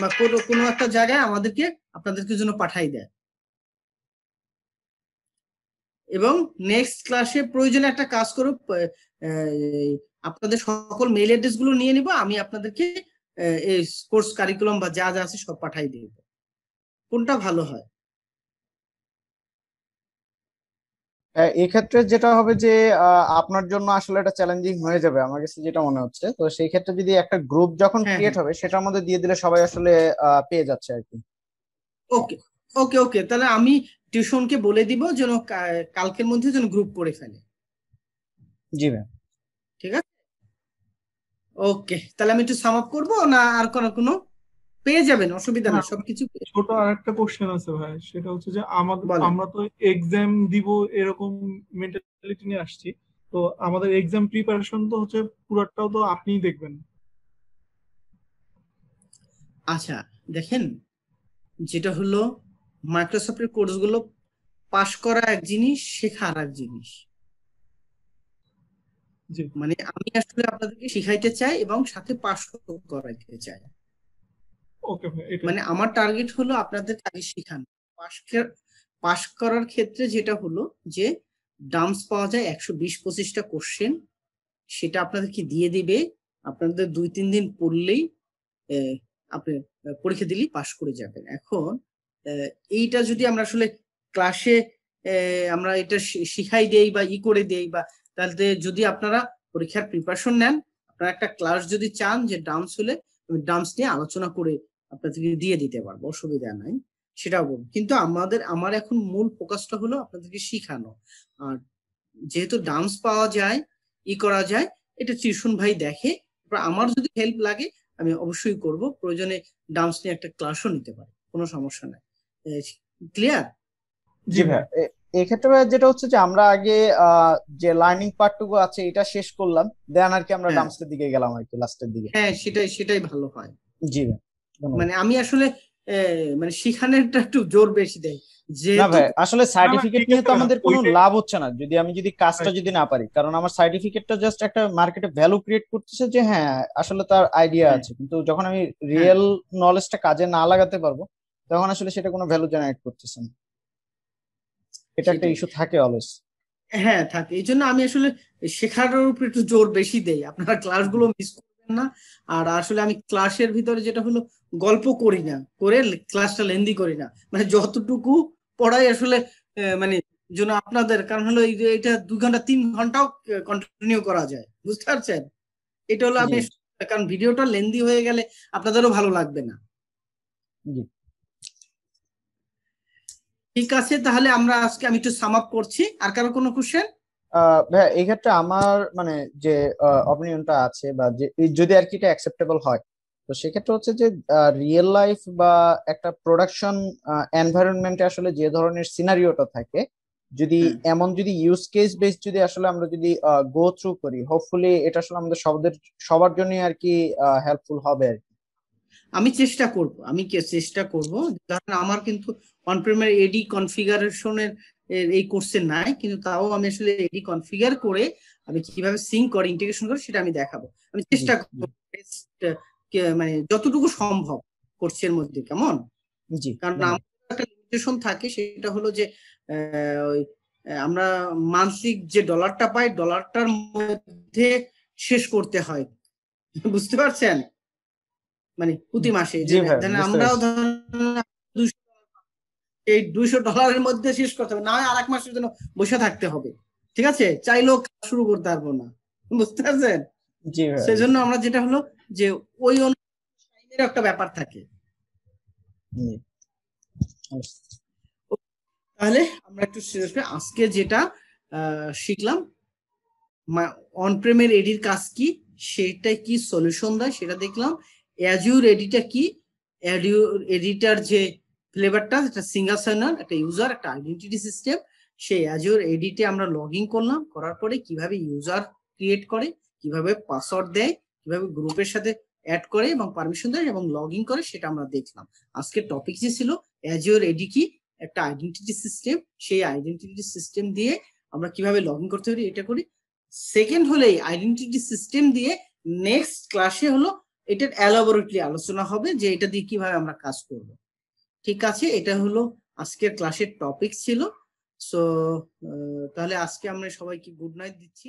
বা কোনো একটা জায়গায় আমাদেরকে আপনাদেরকে জন্য পাঠাই দেয় এবং নেক্সট ক্লাসে প্রয়োজনে একটা কাজ করো আপনাদের সকল মেইল অ্যাড্রেস গুলো নিয়ে নিব আমি আপনাদেরকে এই কোর্স কারিকুলাম বা যা যা আছে সব পাঠাই দেব কোনটা ভালো হয় এই ক্ষেত্রে যেটা হবে যে আপনার জন্য আসলে এটা চ্যালেঞ্জিং হয়ে যাবে আমার কাছে যেটা মনে হচ্ছে তো সেই ক্ষেত্রে যদি একটা গ্রুপ যখন ক্রিয়েট হবে সেটার মধ্যে দিয়ে দিলে সবাই আসলে পেয়ে যাচ্ছে আর কি ওকে ওকে ওকে তাহলে আমি টিউশনকে বলে দিব যেন কালকের মধ্যে যেন গ্রুপ করে ফেলে জি ম্যাম ঠিক আছে ওকে তাহলে আমি একটু সাম আপ করব না আর কোনো পেয়ে যাবেন অসুবিধা নেই সবকিছু ছোট আরেকটা কোশ্চেন আছে ভাই সেটা হচ্ছে যে আমরা তো এক্সাম দিব এরকম মেন্টাল ডিটেইলস নিয়ে আসছি। তো আমাদের एग्जाम प्रिपरेशन তো হচ্ছে পুরোটাও তো আপনিই দেখবেন। আচ্ছা দেখেন যেটা হলো মাইক্রোসফটের কোর্সগুলো পাস করা এক জিনিস, শেখা আরেক জিনিস। জি মানে আমি আসলে আপনাদেরকে শেখাইতে চাই এবং সাথে পাস করাইতে চাই। ওকে ভাই, এটা মানে আমার টার্গেট হলো আপনাদের আগে শেখানো। পাস করার ক্ষেত্রে যেটা হলো যে ডাম্পস পাওয়া যায় ১২০-২৫টা কোশ্চেন, সেটা আপনাদেরকে দিয়ে দিবে। আপনাদের ২-৩ দিন পড়লেই আপনি পরীক্ষা দিলেই পাস করে যাবেন। এখন এইটা যদি আমরা আসলে ক্লাসে আমরা এটা শিখাই দেই বা ই করে দেই, বা তাহলে যদি আপনারা পরীক্ষার প্রিপারেশন নেন, আপনারা একটা ক্লাস যদি চান যে ডাম্পস হলে ডাম্পস নিয়ে আলোচনা করে আপনাদেরকে দিয়ে দিতে পারবো, অসুবিধা নাই, সেটাও বলবো। কিন্তু আমার এখন মূল ফোকাসটা হলো আপনাদেরকে শিখানো। আর যেহেতু ডান্স পাওয়া যায়, ই করা যায়, এটা টিউশন ভাই দেখে। আমার যদি হেল্প লাগে আমি অবশ্যই করব, প্রয়োজনে ডান্স নিয়ে একটা ক্লাসও নিতে পারি, কোনো সমস্যা নাই। ক্লিয়ার? জি ভাই, এক্ষেত্রে যেটা হচ্ছে যে আমরা আগে যে লার্নিং পার্টটুকু আছে এটা শেষ করলাম, দেন আর কি আমরা ডান্সের দিকে গেলাম আর কি, লাস্টের দিকে। হ্যাঁ সেটাই ভালো হয়। জি ভাই, মানে আমি আসলে মানে শিখানোটা একটু জোর বেশি দেয়। না ভাই আসলে সার্টিফিকেট নিয়ে তো আমাদের কোনো লাভ হচ্ছে না যদি আমি কাজটা যদি না পারি, কারণ আমার সার্টিফিকেটটা জাস্ট একটা মার্কেটে ভ্যালু ক্রিয়েট করতেছে যে হ্যাঁ আসলে তার আইডিয়া আছে, কিন্তু যখন আমি রিয়েল নলেজটা কাজে না লাগাতে পারবো তখন আসলে সেটা কোনো ভ্যালু জেনারেট করতেছে না। এটা একটা ইস্যু থাকে অলওয়েজ। হ্যাঁ থাকে, এই জন্য আমি আসলে শেখানোর উপর একটু জোর বেশি দেই। আপনারা ক্লাসগুলো মিস করবেন না। আর আসলে আমি ক্লাসের ভিতরে যেটা হলো গল্প করি না, করে ক্লাসটা লেন্দি করি না, মানে যতটুকু পড়াই আসলে মানে জন্য আপনাদের, কারণ হলো এটা ২ ঘন্টা ৩ ঘন্টাও কন্টিনিউ করা যায়, বুঝতে পারছেন? এটা হলো আমি, কারণ ভিডিওটা লেন্দি হয়ে গেলে আপনাদেরও ভালো লাগবে না। ঠিক আছে, তাহলে আমরা আজকে আমি একটু সাম আপ করছি। আর কারো কোনো কোশ্চেন? ভাই এই ক্ষেত্রে আমার মানে যে অপিনিয়নটা আছে বা যদি আর কি এটা অ্যাকসেপ্টেবল হয়, তো সেক্ষেত্রে হচ্ছে যে রিয়েল লাইফ বা একটা প্রোডাকশন এনভায়রনমেন্টে আসলে যে ধরনের সিনারিওটা থাকে, যদি এমন যদি ইউজ কেস বেস যদি আসলে আমরা যদি গো থ্রু করি, হোপফুলি এটা আসলে আমাদের সবার জন্য আর কি হেল্পফুল হবে আর কি। আমি চেষ্টা করব, কারণ আমার কিন্তু অন প্রিমের এডি কনফিগারেশনের এই কোর্সে নাই, কিন্তু তাও আমি আসলে এডি কনফিগার করে আমি কিভাবে সিঙ্ক করে ইন্টিগ্রেশন করে সেটা আমি দেখাবো। আমি চেষ্টা করব মানে যতটুকু সম্ভব কোর্সের মধ্যে, কেমন? জি, কারণ আমাদের একটা লিমিটেশন থাকে, সেটা হলো যে আমরা মান্থলিক যে ডলারটা পাই, ডলারটার মধ্যে শেষ করতে হয়, বুঝতে পারছেন? মানে প্রতি মাসে আমরাও এই $200 মধ্যে শেষ করতে হবে, না আর এক মাসের জন্য বসে থাকতে হবে। ঠিক আছে, চাইলেও শুরু করতে পারবো না, বুঝতে পারছেন? সেই জন্য আমরা যেটা হলো যে ওই অনুযায়ী একটা ব্যাপার থাকে। তাহলে আমরা একটু আজকে যেটা শিখলাম অন প্রেমের এডির কাজ কি, সেটা কি সলিউশন দেয় সেটা দেখলাম। অ্যাজিউর এডিটা কি, এডিটার যে ফ্লেভারটা, একটা সিঙ্গল সাইনার, একটা ইউজার, একটা আইডেন্টিটি সিস্টেম, সেই অ্যাজিউর এডিটে আমরা লগ ইন করলাম। করার পরে কিভাবে ইউজার ক্রিয়েট করে, কিভাবে পাসওয়ার্ড দেয়, কিভাবে গ্রুপের সাথে অ্যাড করে এবং পারমিশন দেয় এবং লগ ইন করে, সেটা আমরা দেখলাম। আজকে টপিক যে ছিল অ্যাজিওর এডি কি, একটা আইডেন্টিটি সিস্টেম, সেই আইডেন্টিটি সিস্টেম দিয়ে আমরা কিভাবে লগ ইন করতে পারি এটা করি। সেকেন্ড হলো এই আইডেন্টিটি সিস্টেম দিয়ে নেক্সট ক্লাসে হলো এটার এলাবোরেটলি আলোচনা হবে যে এটা দিয়ে কিভাবে আমরা কাজ করব। ঠিক আছে, এটা হলো আজকের ক্লাসের টপিক ছিল। সো তাহলে আজকে আমরা সবাইকে গুড নাইট দিচ্ছি।